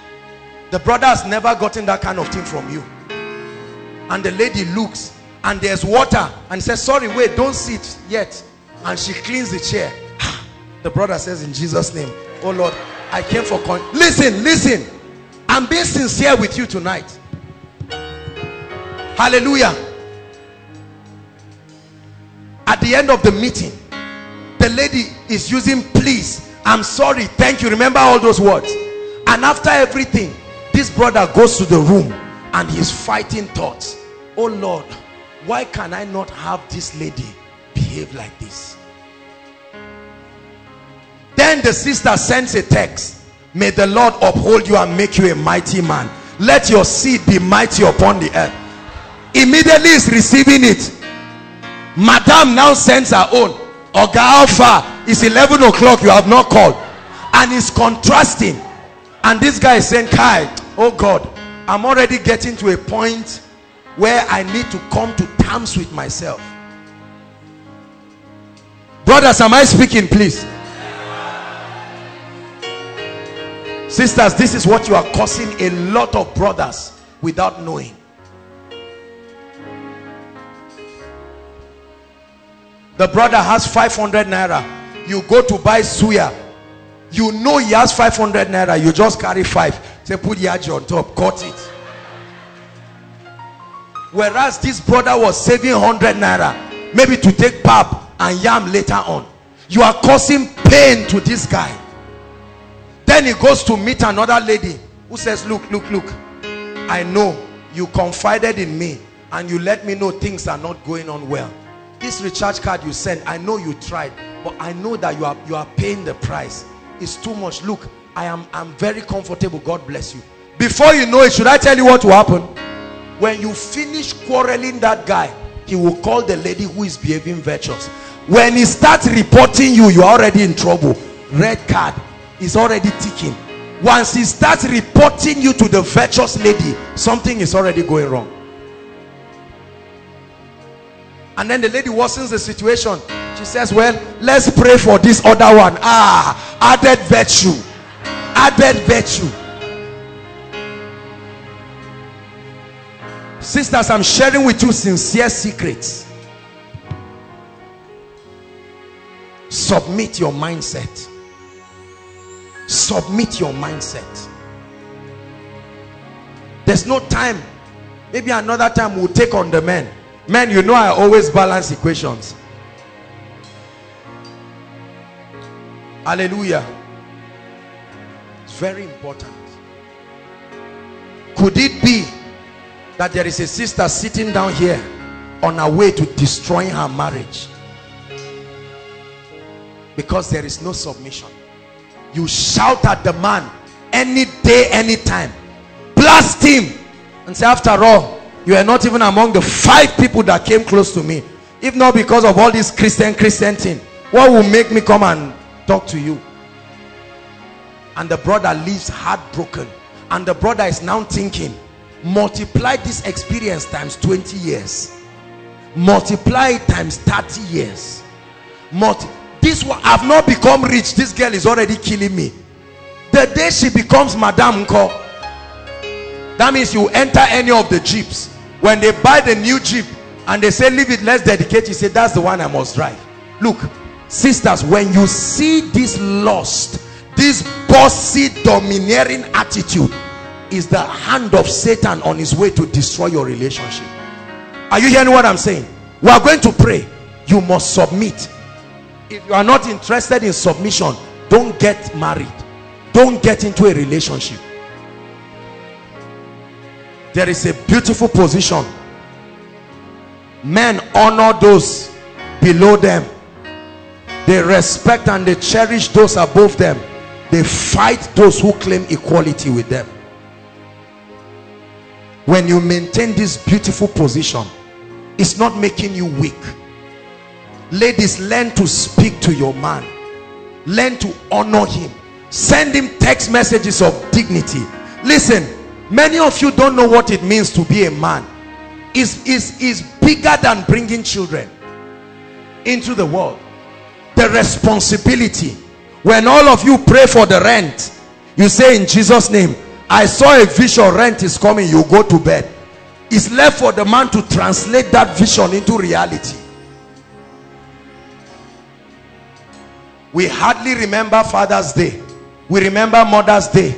the brother has never gotten that kind of thing from you. And the lady looks. And there's water, and says, "Sorry, wait, don't sit yet." And she cleans the chair. The brother says, "In Jesus' name, oh Lord, I came for listen, I'm being sincere with you tonight." Hallelujah. At the end of the meeting, the lady is using "please," "I'm sorry," "thank you," remember all those words. And after everything, this brother goes to the room and he's fighting thoughts. "Oh Lord, why can I not have this lady behave like this?" Then the sister sends a text, "May the Lord uphold you and make you a mighty man. Let your seed be mighty upon the earth." Immediately is receiving it. Madam now sends her own. "Oga, how far? It's 11 o'clock. You have not called." And it's contrasting. And this guy is saying, "Kai, oh God, I'm already getting to a point where I need to come to terms with myself." Brothers, am I speaking, please? Sisters, this is what you are causing a lot of brothers without knowing. The brother has 500 naira. You go to buy suya. You know he has 500 naira. You just carry 5. Say, "Put yaji on top." Cut it. Whereas this brother was saving 100 naira maybe to take pap and yam later on. You are causing pain to this guy. Then he goes to meet another lady who says, look, "I know you confided in me and you let me know things are not going on well. This recharge card you sent, I know you tried, but I know that you are paying the price. It's too much. Look, I'm very comfortable. God bless you." Before you know it, should I tell you what will happen? When you finish quarreling that guy, he will call the lady who is behaving virtuous. When he starts reporting you, you are already in trouble. Red card is already ticking. Once he starts reporting you to the virtuous lady, something is already going wrong. And then the lady worsens the situation. She says, "Well, let's pray for this other one." Ah, added virtue. Added virtue. Sisters, I'm sharing with you sincere secrets. Submit your mindset. Submit your mindset. There's no time. Maybe another time we'll take on the men. Men, you know I always balance equations. Hallelujah. It's very important. Could it be that there is a sister sitting down here on her way to destroying her marriage because there is no submission? You shout at the man any day, any time, blast him and say, "After all, you are not even among the 5 people that came close to me. If not because of all this Christian thing, what will make me come and talk to you?" And the brother leaves heartbroken. And the brother is now thinking, multiply this experience times 20 years, multiply it times 30 years. This one, I've not become rich, this girl is already killing me. The day she becomes Madam Nko, that means you enter any of the jeeps. When they buy the new jeep and they say leave it, let's dedicate, you say that's the one I must drive. Look, sisters, when you see this lust, this bossy domineering attitude, is the hand of Satan on his way to destroy your relationship. Are you hearing what I'm saying? We are going to pray. You must submit. If you are not interested in submission, don't get married. Don't get into a relationship. There is a beautiful position. Men honor those below them. They respect and they cherish those above them. They fight those who claim equality with them. When you maintain this beautiful position, it's not making you weak. Ladies, learn to speak to your man. Learn to honor him. Send him text messages of dignity. Listen, many of you don't know what it means to be a man. It's bigger than bringing children into the world. The responsibility. When all of you pray for the rent, you say in Jesus' name, I saw a vision, rent is coming, you go to bed. It's left for the man to translate that vision into reality. We hardly remember Father's Day. We remember Mother's Day.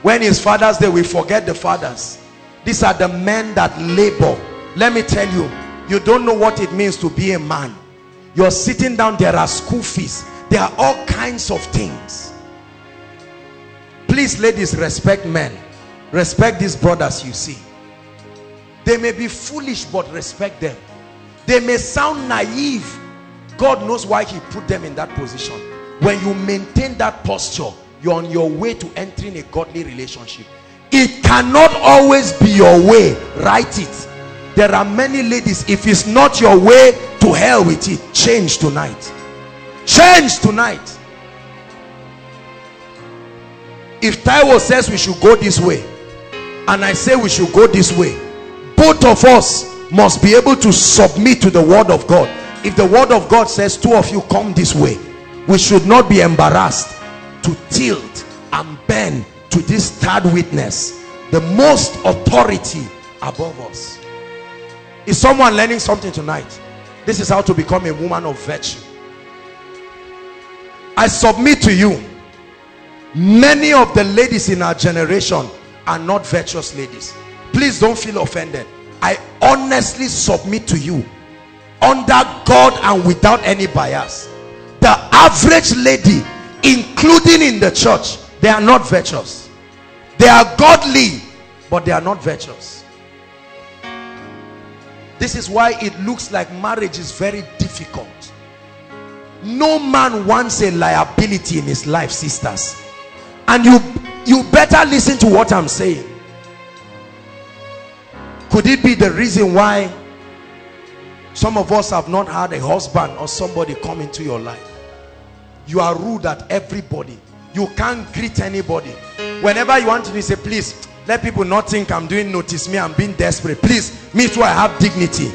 When is Father's Day? We forget the fathers. These are the men that labor. Let me tell you, you don't know what it means to be a man. You're sitting down, there are school fees. There are all kinds of things. Please, ladies, respect men. Respect these brothers you see. They may be foolish, but respect them. They may sound naive. God knows why he put them in that position. When you maintain that posture, you're on your way to entering a godly relationship. It cannot always be your way. Write it. There are many ladies, if it's not your way, to hell with it. Change tonight. Change tonight. If Taiwo says we should go this way and I say we should go this way, both of us must be able to submit to the word of God. If the word of God says two of you come this way, we should not be embarrassed to tilt and bend to this third witness, the most authority above us. Is someone learning something tonight? This is how to become a woman of virtue. I submit to you, many of the ladies in our generation are not virtuous ladies. Please don't feel offended. I honestly submit to you, under God and without any bias. The average lady, including in the church, they are not virtuous. They are godly, but they are not virtuous. This is why it looks like marriage is very difficult. No man wants a liability in his life, sisters. And you better listen to what I'm saying. Could it be the reason why some of us have not had a husband or somebody come into your life? You are rude at everybody. You can't greet anybody. Whenever you want to do, say, please, let people not think I'm doing notice me, I'm being desperate. Please, me too, I have dignity.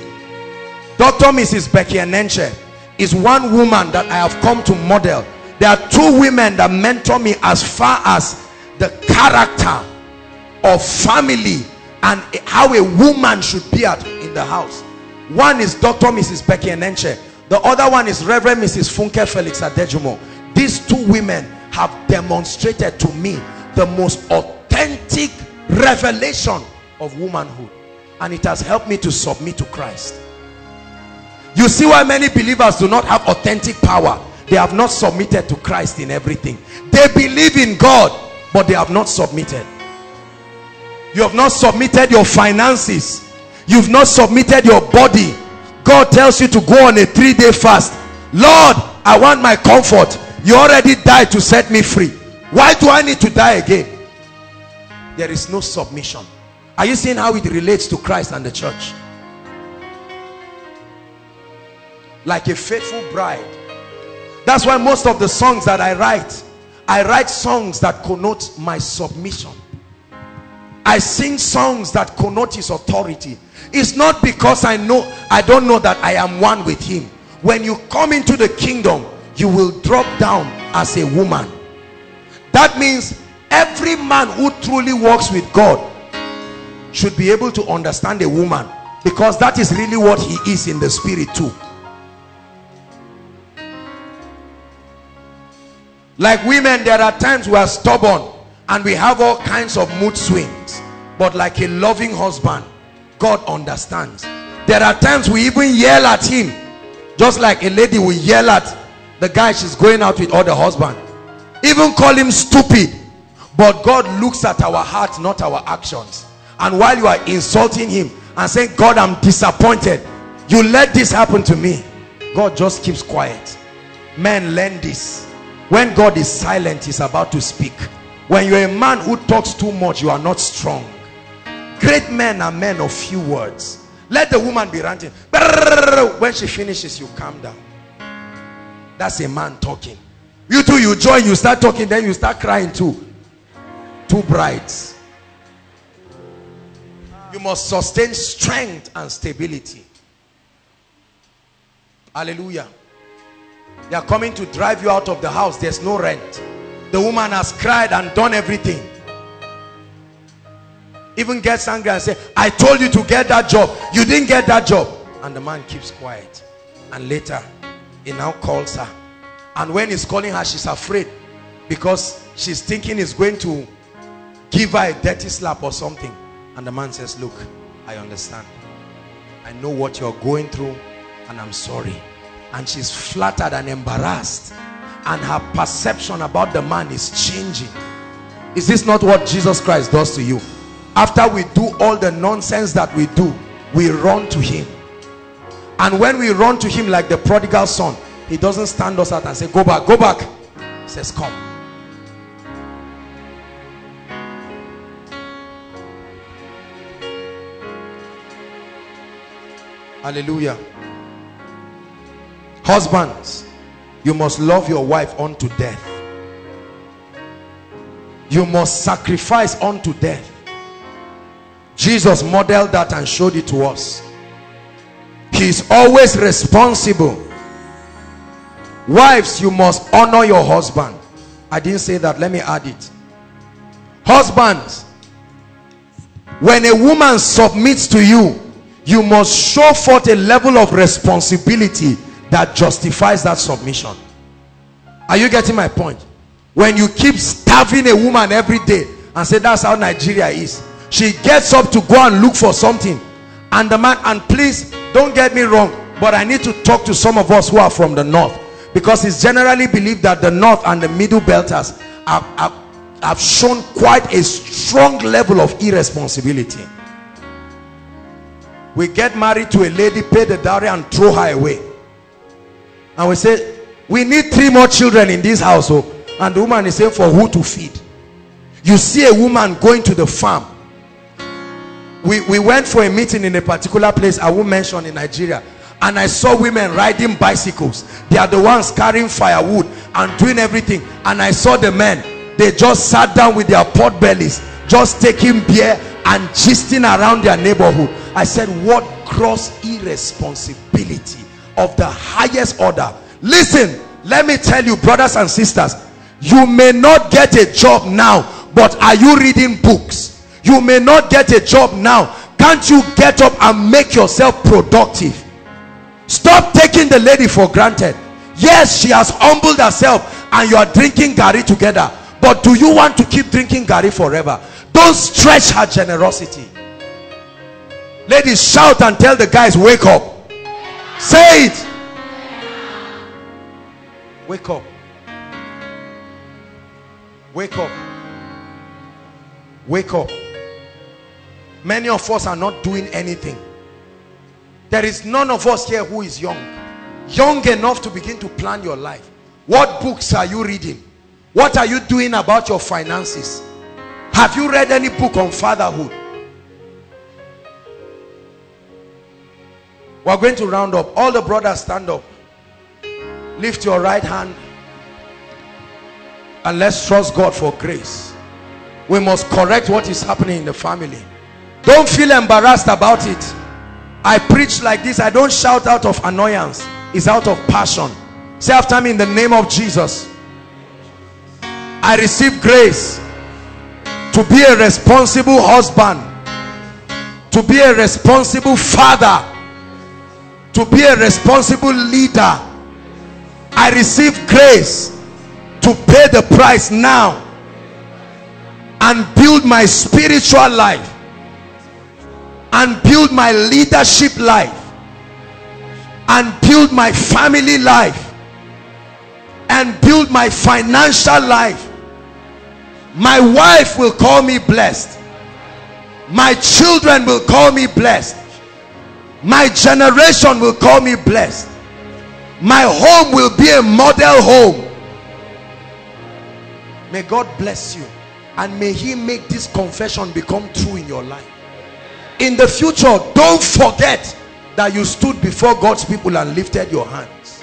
Dr. Mrs. Becky Enenche is one woman that I have come to model. There are two women that mentor me as far as the character of family and how a woman should be at in the house. One is Dr. Mrs. Becky Enenche. The other one is Reverend Mrs. Funke Felix Adejumo. These two women have demonstrated to me the most authentic revelation of womanhood, and it has helped me to submit to Christ. You see why many believers do not have authentic power. They have not submitted to Christ in everything. They believe in God, but they have not submitted. You have not submitted your finances. You've not submitted your body. God tells you to go on a 3-day fast. Lord, I want my comfort. You already died to set me free. Why do I need to die again? There is no submission. Are you seeing how it relates to Christ and the church? Like a faithful bride. That's why most of the songs that I write songs that connote my submission. I sing songs that connote his authority. It's not because I don't know that I am one with him. When you come into the kingdom, you will drop down as a woman. That means every man who truly walks with God should be able to understand a woman, because that is really what he is in the spirit too. Like women, there are times we are stubborn and we have all kinds of mood swings, but like a loving husband, God understands. There are times we even yell at him, just like a lady will yell at the guy she's going out with or the husband, even call him stupid, but God looks at our heart, not our actions. And while you are insulting him and saying, God, I'm disappointed, you let this happen to me, God just keeps quiet. Men, learn this. When God is silent, he's about to speak. When you're a man who talks too much, you are not strong. Great men are men of few words. Let the woman be ranting. When she finishes, you calm down. That's a man talking. You too, you join, you start talking, then you start crying too. Two brides. You must sustain strength and stability. Hallelujah. They are coming to drive you out of the house. There's no rent. The woman has cried and done everything. Even gets angry and says, I told you to get that job. You didn't get that job. And the man keeps quiet. And later, he now calls her. And when he's calling her, she's afraid, because she's thinking he's going to give her a dirty slap or something. And the man says, look, I understand. I know what you're going through and I'm sorry. And she's flattered and embarrassed. And her perception about the man is changing. Is this not what Jesus Christ does to you? After we do all the nonsense that we do, we run to him. And when we run to him like the prodigal son, he doesn't stand us out and say, go back, go back. He says, come. Hallelujah. Husbands, you must love your wife unto death. You must sacrifice unto death. Jesus modeled that and showed it to us. He is always responsible. Wives, you must honor your husband. I didn't say that. Let me add it. Husbands, when a woman submits to you, you must show forth a level of responsibility that justifies that submission. Are you getting my point? When you keep starving a woman every day and say that's how Nigeria is, she gets up to go and look for something, and the man, and please don't get me wrong, but I need to talk to some of us who are from the north, because it's generally believed that the north and the middle belters have shown quite a strong level of irresponsibility. We get married to a lady, pay the dowry and throw her away. And we say, we need 3 more children in this household. And the woman is saying, for who to feed? You see a woman going to the farm. We went for a meeting in a particular place, I won't mention, in Nigeria. And I saw women riding bicycles. They are the ones carrying firewood and doing everything. And I saw the men, they just sat down with their pot bellies, just taking beer and gisting around their neighborhood. I said, what gross irresponsibility of the highest order. Listen, let me tell you, brothers and sisters, you may not get a job now, but are you reading books? You may not get a job now. Can't you get up and make yourself productive? Stop taking the lady for granted. Yes, she has humbled herself and you are drinking garri together, but do you want to keep drinking garri forever? Don't stretch her generosity. Ladies, shout and tell the guys, wake up. Say it. Wake up. Wake up. Wake up. Many of us are not doing anything. There is none of us here who is young. Young enough to begin to plan your life. What books are you reading? What are you doing about your finances? Have you read any book on fatherhood? We're going to round up. All the brothers, stand up. Lift your right hand. And let's trust God for grace. We must correct what is happening in the family. Don't feel embarrassed about it. I preach like this. I don't shout out of annoyance. It's out of passion. Say after me, in the name of Jesus, I receive grace to be a responsible husband, to be a responsible father, to be a responsible leader. I receive grace to pay the price now and build my spiritual life and build my leadership life and build my family life and build my financial life. My wife will call me blessed. My children will call me blessed. My generation will call me blessed. My home will be a model home. May God bless you, and may He make this confession become true in your life. In the future, don't forget that you stood before God's people and lifted your hands.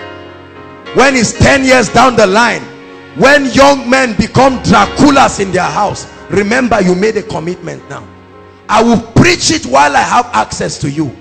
When it's 10 years down the line, when young men become Draculas in their house, remember you made a commitment now. I will preach it while I have access to you.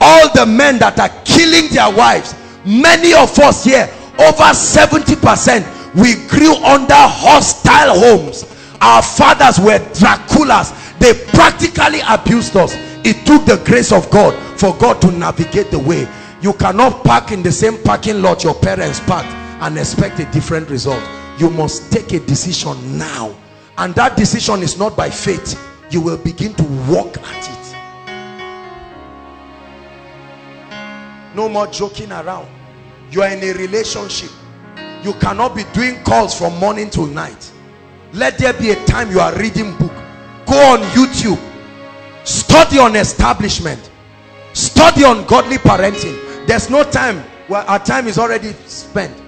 All the men that are killing their wives, many of us here, over 70%, we grew under hostile homes. Our fathers were Draculas. They practically abused us. It took the grace of God for God to navigate the way. You cannot park in the same parking lot your parents parked and expect a different result. You must take a decision now, and that decision is not by faith. You will begin to walk at it. No more joking around. You are in a relationship. You cannot be doing calls from morning till night. Let there be a time you are reading book. Go on YouTube. Study on establishment. Study on godly parenting. There's no time. Well, our time is already spent.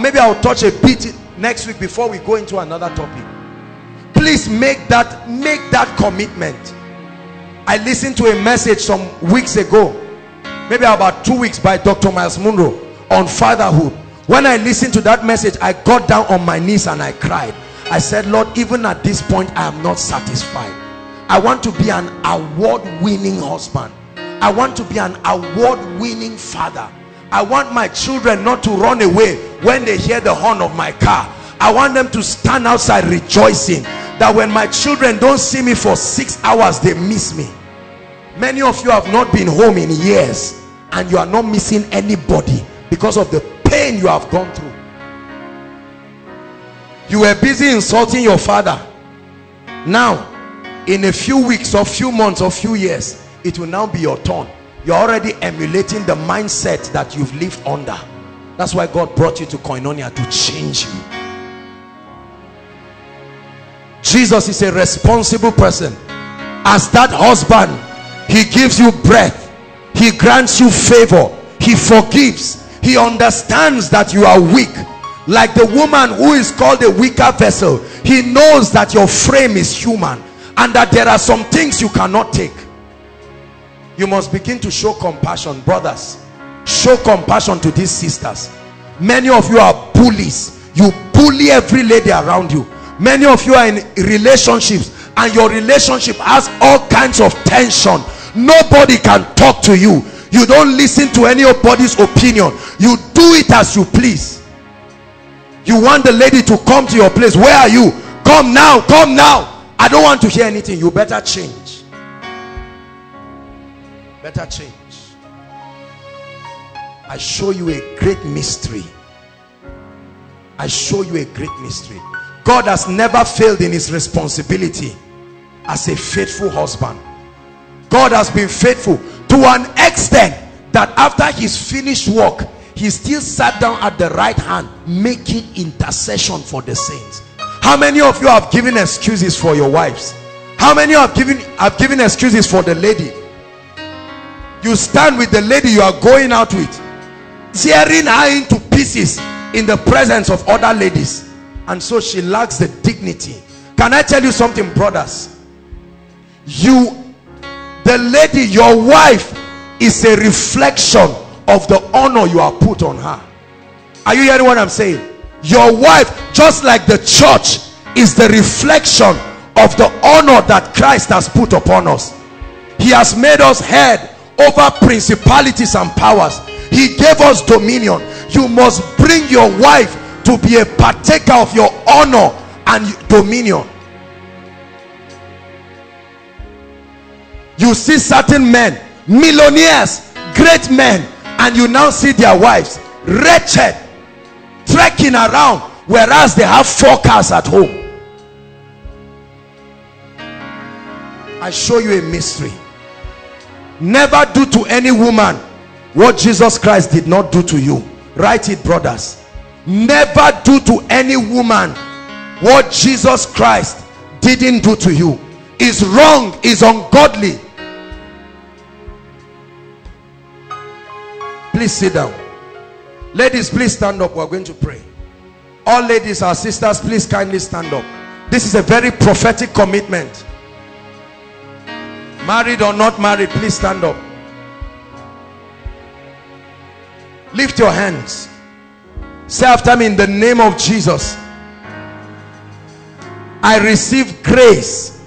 Maybe I'll touch a bit next week before we go into another topic. Please make that commitment. I listened to a message some weeks ago, maybe about 2 weeks, by Dr. Miles Munro on fatherhood. When I listened to that message, I got down on my knees and I cried. I said, Lord, even at this point, I am not satisfied. I want to be an award-winning husband. I want to be an award-winning father. I want my children not to run away when they hear the horn of my car. I want them to stand outside rejoicing that when my children don't see me for 6 hours, they miss me. Many of you have not been home in years, and you are not missing anybody because of the pain you have gone through. You were busy insulting your father. Now, in a few weeks or few months or few years, it will now be your turn. You're already emulating the mindset that you've lived under. That's why God brought you to Koinonia, to change you. Jesus is a responsible person. As that husband, He gives you breath. He grants you favor. He forgives. He understands that you are weak. Like the woman who is called a weaker vessel, He knows that your frame is human and that there are some things you cannot take. You must begin to show compassion. Brothers, show compassion to these sisters. Many of you are bullies. You bully every lady around you. Many of you are in relationships, and your relationship has all kinds of tension. Nobody can talk to you. You don't listen to anybody's opinion. You do it as you please. You want the lady to come to your place. Where are you? Come now, come now. I don't want to hear anything. You better change. Better change. I show you a great mystery. I show you a great mystery. God has never failed in His responsibility as a faithful husband. God has been faithful to an extent that after He's finished work, He still sat down at the right hand making intercession for the saints. How many of you have given excuses for your wives? How many have given excuses for the lady? You stand with the lady you are going out with, tearing her into pieces in the presence of other ladies, and so she lacks the dignity. Can I tell you something, brothers? The lady, your wife, is a reflection of the honor you are put on her. Are you hearing what I'm saying? Your wife, just like the church, is the reflection of the honor that Christ has put upon us. He has made us head over principalities and powers. He gave us dominion. You must bring your wife to be a partaker of your honor and dominion. You see certain men, millionaires, great men, and you now see their wives wretched, trekking around, whereas they have 4 cars at home. I show you a mystery. Never do to any woman what Jesus Christ did not do to you. Write it, brothers. Never do to any woman what Jesus Christ didn't do to you. It's wrong, it's ungodly. Please sit down. Ladies, please stand up. We're going to pray. All ladies, our sisters, please kindly stand up. This is a very prophetic commitment. Married or not married, please stand up. Lift your hands. Say after me, in the name of Jesus, I receive grace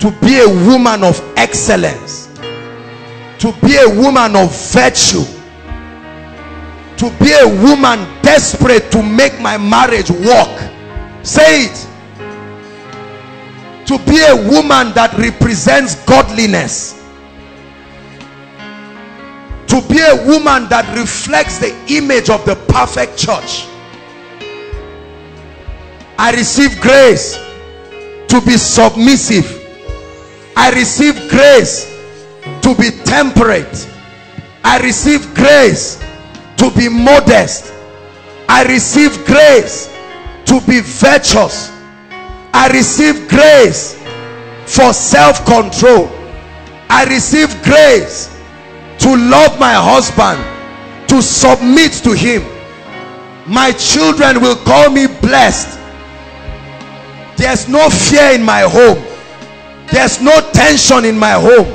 to be a woman of excellence, to be a woman of virtue, to be a woman desperate to make my marriage work. Say it. To be a woman that represents godliness, to be a woman that reflects the image of the perfect church. I receive grace to be submissive. I receive grace to be temperate. I receive grace to be modest. I receive grace to be virtuous. I receive grace for self-control. I receive grace to love my husband, to submit to him. My children will call me blessed. There's no fear in my home. There's no tension in my home.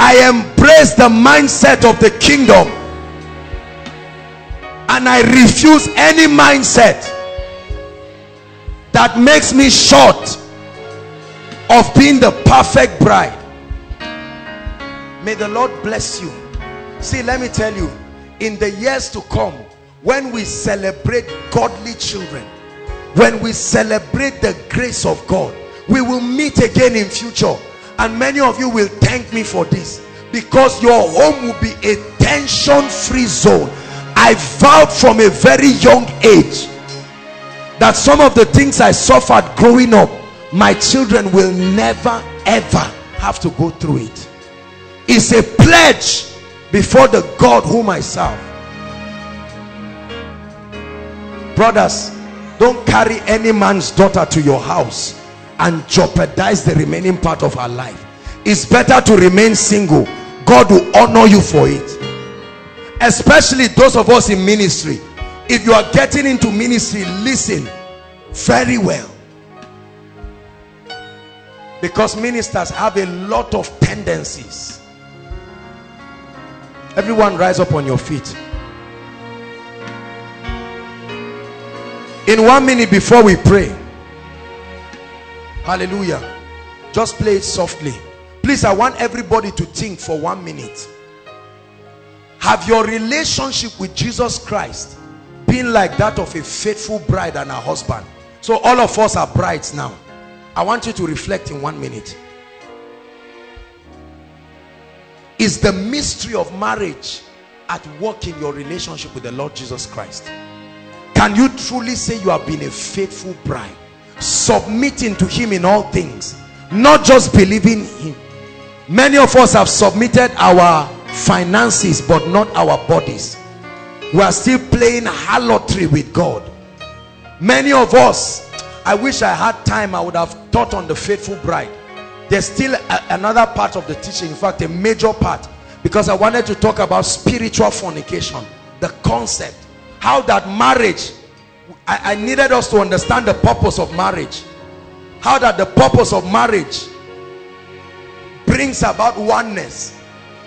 I embrace the mindset of the kingdom, and I refuse any mindset that makes me short of being the perfect bride. May the Lord bless you. See, let me tell you, in the years to come, when we celebrate godly children, when we celebrate the grace of God, we will meet again in future, and many of you will thank me for this, because your home will be a tension-free zone. I vowed from a very young age that some of the things I suffered growing up, my children will never ever have to go through it. It's a pledge before the God whom I serve. Brothers, don't carry any man's daughter to your house and jeopardize the remaining part of her life. It's better to remain single. God will honor you for it. Especially those of us in ministry. If you are getting into ministry, listen very well, because ministers have a lot of tendencies. Everyone rise up on your feet. In 1 minute before we pray, hallelujah, just play it softly. Please, I want everybody to think for 1 minute. Have your relationship with Jesus Christ being like that of a faithful bride and her husband? So all of us are brides now. I want you to reflect in 1 minute. Is the mystery of marriage at work in your relationship with the Lord Jesus Christ? Can you truly say you have been a faithful bride, submitting to him in all things, not just believing him? Many of us have submitted our finances but not our bodies. We are still playing harlotry with God. Many of us, I wish I had time, I would have taught on the faithful bride. There's still another part of the teaching, in fact a major part, because I wanted to talk about spiritual fornication, the concept, how that marriage, I needed us to understand the purpose of marriage, how that the purpose of marriage brings about oneness.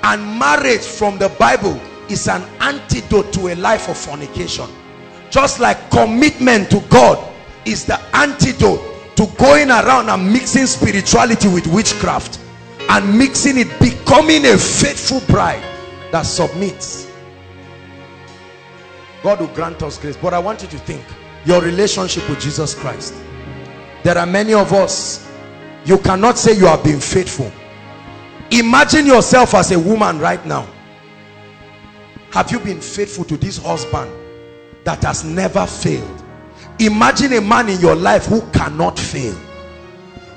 And marriage from the Bible is an antidote to a life of fornication. Just like commitment to God is the antidote to going around and mixing spirituality with witchcraft and mixing it, becoming a faithful bride that submits. God will grant us grace. But I want you to think your relationship with Jesus Christ. There are many of us, you cannot say you have been faithful. Imagine yourself as a woman right now. Have you been faithful to this husband that has never failed? Imagine a man in your life who cannot fail.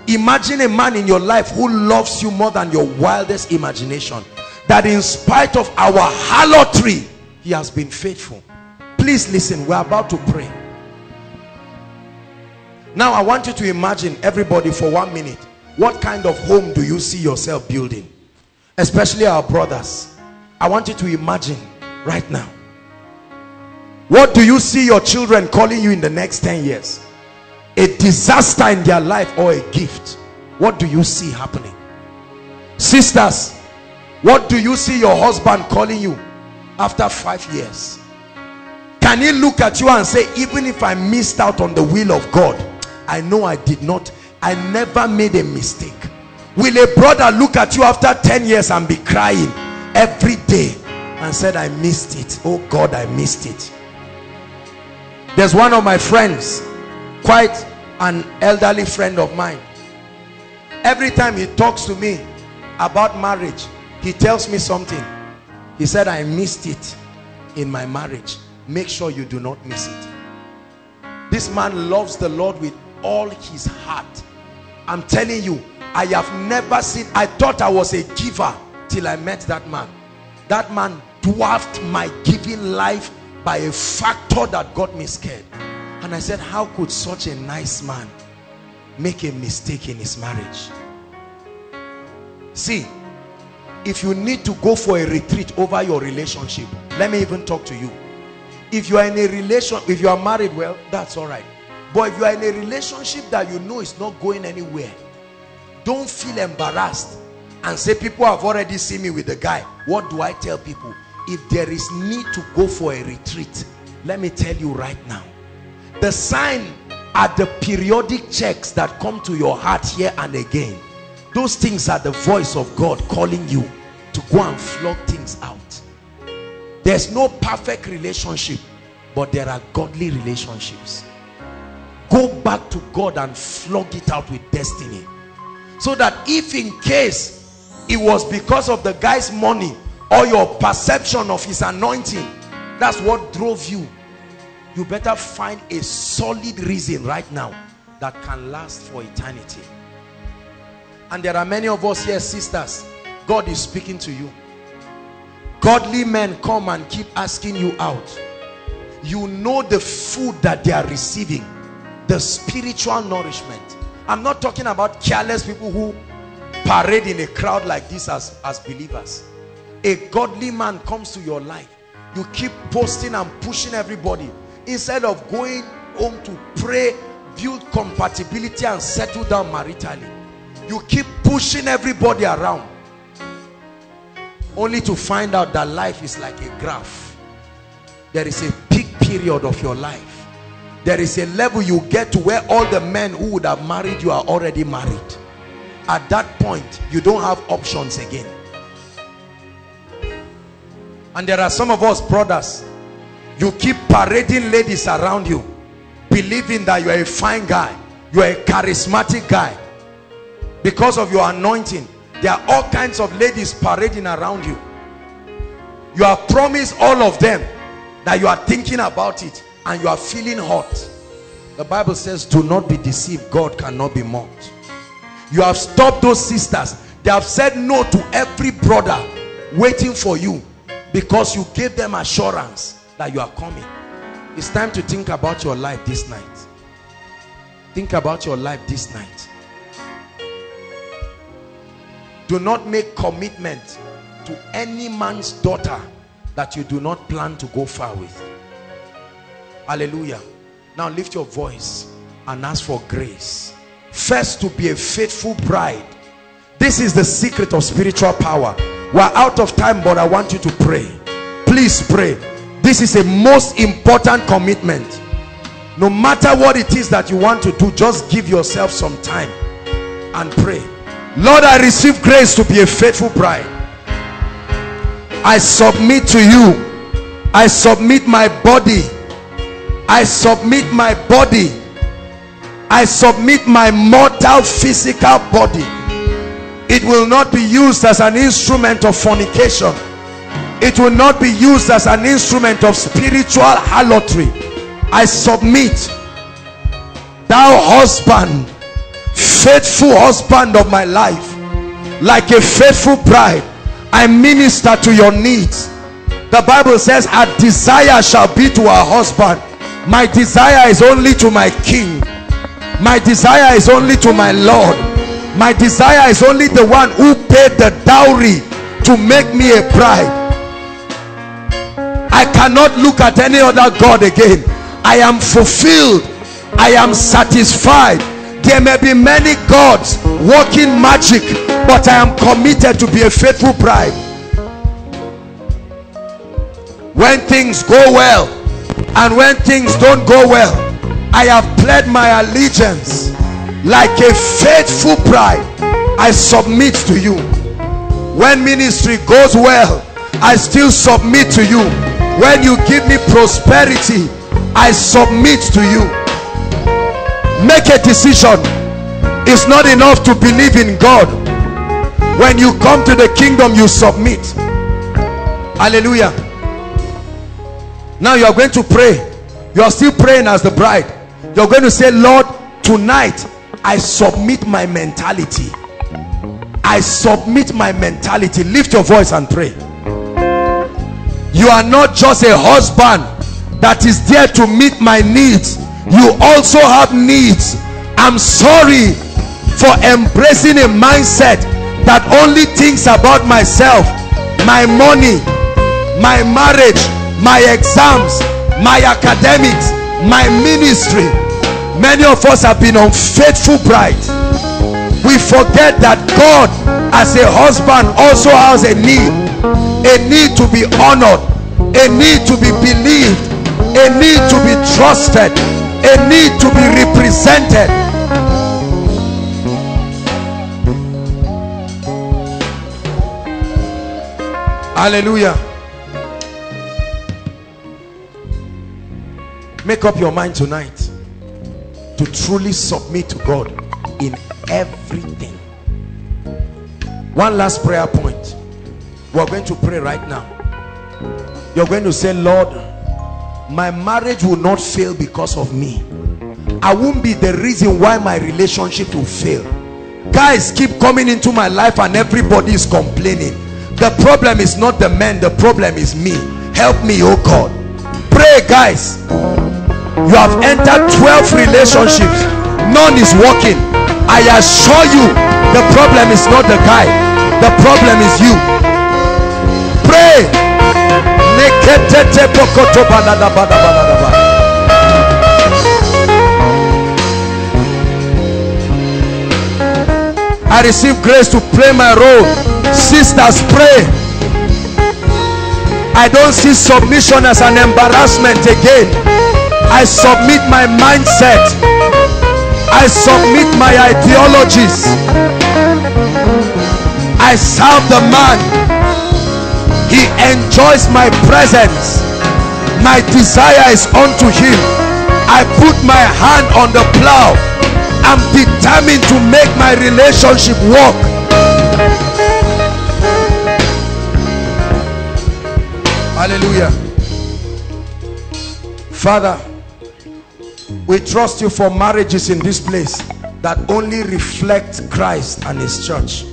Imagine a man in your life who loves you more than your wildest imagination, that in spite of our harlotry, he has been faithful. Please listen, we're about to pray. Now I want you to imagine, everybody, for 1 minute, what kind of home do you see yourself building? Especially our brothers. I want you to imagine right now. What do you see your children calling you in the next 10 years? A disaster in their life or a gift? What do you see happening? Sisters, what do you see your husband calling you after 5 years? Can he look at you and say, even if I missed out on the will of God, I know I did not, I never made a mistake? Will a brother look at you after 10 years and be crying every day and said, I missed it, oh God, I missed it? There's one of my friends, quite an elderly friend of mine. Every time he talks to me about marriage, he tells me something. He said, I missed it in my marriage. Make sure you do not miss it. This man loves the Lord with all his heart. I'm telling you, I have never seen, I thought I was a giver till I met that man. That man dwarfed my giving life by a factor that got me scared. And I said, how could such a nice man make a mistake in his marriage? See, if you need to go for a retreat over your relationship, let me even talk to you. If you are in a relation, if you are married, well, that's all right. But if you are in a relationship that you know is not going anywhere, don't feel embarrassed and say, people have already seen me with the guy. What do I tell people? If there is need to go for a retreat, let me tell you right now, the sign are the periodic checks that come to your heart here and again. Those things are the voice of God calling you to go and flog things out. There's no perfect relationship, but there are godly relationships. Go back to God and flog it out with destiny. So that if in case it was because of the guy's money or your perception of his anointing, that's what drove you, you better find a solid reason right now that can last for eternity. And there are many of us here, sisters, God is speaking to you. Godly men come and keep asking you out. You know the food that they are receiving, the spiritual nourishment. I'm not talking about careless people who parade in a crowd like this as believers. A godly man comes to your life. You keep posting and pushing everybody. Instead of going home to pray, build compatibility and settle down maritally, you keep pushing everybody around, only to find out that life is like a graph. There is a peak period of your life. There is a level you get to where all the men who would have married you are already married. At that point, you don't have options again. And there are some of us brothers, you keep parading ladies around you, believing that you are a fine guy, you are a charismatic guy. Because of your anointing, there are all kinds of ladies parading around you. You have promised all of them that you are thinking about it and you are feeling hot. The Bible says, do not be deceived, God cannot be mocked. You have stopped those sisters. They have said no to every brother waiting for you because you gave them assurance that you are coming. It's time to think about your life this night. Think about your life this night. Do not make commitment to any man's daughter that you do not plan to go far with. Hallelujah. Now lift your voice and ask for grace. First, to be a faithful bride. This is the secret of spiritual power. We're out of time, but I want you to pray. Please pray. This is a most important commitment. No matter what it is that you want to do, just give yourself some time and pray. Lord, I receive grace to be a faithful bride. I submit to you. I submit my body. I submit my body. I submit my mortal physical body. It will not be used as an instrument of fornication. It will not be used as an instrument of spiritual harlotry. I submit. Thou husband, faithful husband of my life, like a faithful bride, I minister to your needs. The Bible says our desire shall be to our husband. My desire is only to my king. My desire is only to my Lord. My desire is only the one who paid the dowry to make me a bride. I cannot look at any other God again. I am fulfilled. I am satisfied. There may be many gods working magic, but I am committed to be a faithful bride. When things go well and when things don't go well, I have pledged my allegiance like a faithful bride. I submit to you. When ministry goes well, I still submit to you. When you give me prosperity, I submit to you. Make a decision. It's not enough to believe in God. When you come to the kingdom, you submit. Hallelujah. Now you are going to pray. You are still praying as the bride. You're going to say, Lord, tonight I submit my mentality. I submit my mentality. Lift your voice and pray. You are not just a husband that is there to meet my needs. You also have needs. I'm sorry for embracing a mindset that only thinks about myself, my money, my marriage, my exams, my academics, my ministry. Many of us have been unfaithful brides. We forget that God as a husband also has a need. A need to be honored, a need to be believed, a need to be trusted, a need to be represented. Hallelujah. Make up your mind tonight to truly submit to God in everything. One last prayer point. We are going to pray right now. You're going to say, Lord, my marriage will not fail because of me. I won't be the reason why my relationship will fail. Guys keep coming into my life and everybody is complaining. The problem is not the men, the problem is me. Help me, oh God. Pray, guys. You have entered 12 relationships. None is working. I assure you, the problem is not the guy. The problem is you. Pray. I receive grace to play my role. Sisters, pray. I don't see submission as an embarrassment again. I submit my mindset. I submit my ideologies. I serve the man. He enjoys my presence. My desire is unto him. I put my hand on the plow. I'm determined to make my relationship work. Hallelujah. Father, we trust you for marriages in this place that only reflect Christ and his church.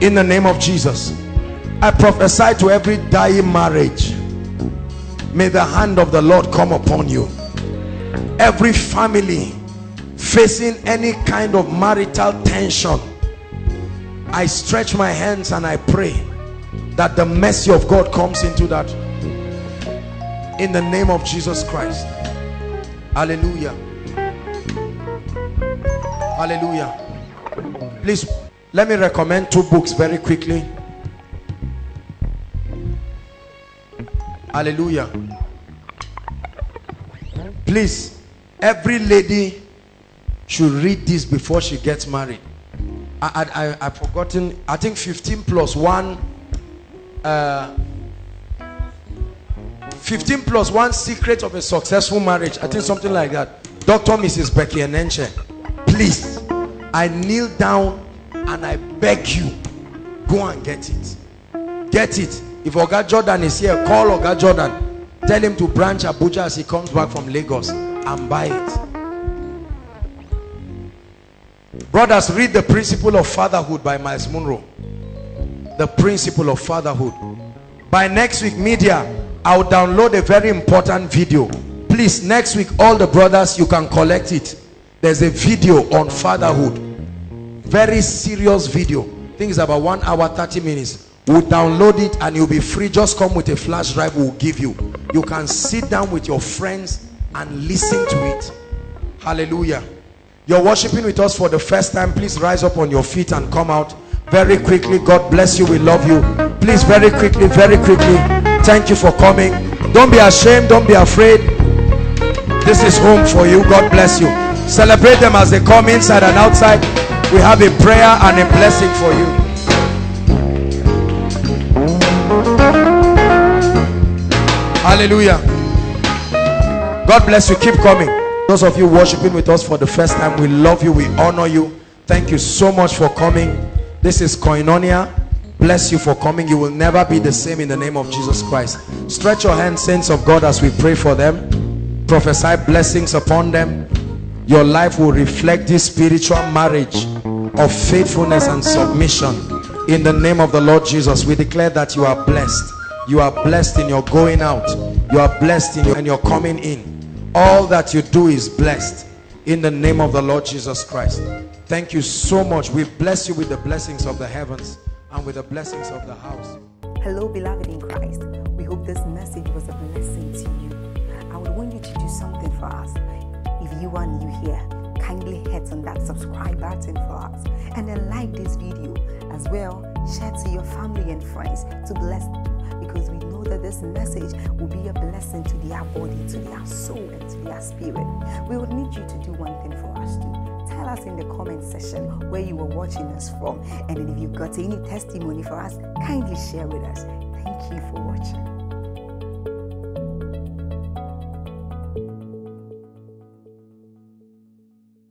In the name of Jesus, I prophesy to every dying marriage. May the hand of the Lord come upon you. Every family facing any kind of marital tension, I stretch my hands and I pray that the mercy of God comes into that. In the name of Jesus Christ. Hallelujah. Hallelujah. Please, let me recommend 2 books very quickly. Hallelujah. Please, Every lady should read this before she gets married. I've forgotten, I think 15 plus 1 secret of a successful marriage. I think something like that. Dr. Mrs. Becky Enenche, please, I kneel down and I beg you, go and get it. Get it. If Oga Jordan is here, call Oga Jordan. Tell him to branch Abuja as he comes back from Lagos and buy it. Brothers, read The Principle of Fatherhood by Miles Munro. The Principle of Fatherhood. By next week, media, I'll download a very important video. Please, next week, all the brothers, you can collect it. There's a video on fatherhood. Very serious video. I think it's about 1 hour, 30 minutes. We'll download it and you'll be free. Just come with a flash drive, we'll give you. You can sit down with your friends and listen to it. Hallelujah. You're worshiping with us for the first time. Please rise up on your feet and come out very quickly. God bless you. We love you. Please, very quickly, very quickly. Thank you for coming. Don't be ashamed. Don't be afraid. This is home for you. God bless you. Celebrate them as they come inside and outside. We have a prayer and a blessing for you. Hallelujah. God bless you. Keep coming. Those of you worshiping with us for the first time, we love you. We honor you. Thank you so much for coming. This is Koinonia. Bless you for coming. You will never be the same in the name of Jesus Christ. Stretch your hands, saints of God, as we pray for them. Prophesy blessings upon them. Your life will reflect this spiritual marriage of faithfulness and submission. In the name of the Lord Jesus, we declare that you are blessed. You are blessed in your going out. You are blessed in your coming in. All that you do is blessed in the name of the Lord Jesus Christ. Thank you so much. We bless you with the blessings of the heavens and with the blessings of the house. Hello, beloved in Christ. We hope this message was a blessing to you. I would want you to do something for us. If you are new here, kindly hit on that subscribe button for us and then like this video as well. Share to your family and friends to bless them, because we know that this message will be a blessing to their body, to their soul, and to their spirit. We would need you to do one thing for us too. Tell us in the comment section where you were watching us from. And if you've got any testimony for us, kindly share with us. Thank you for watching.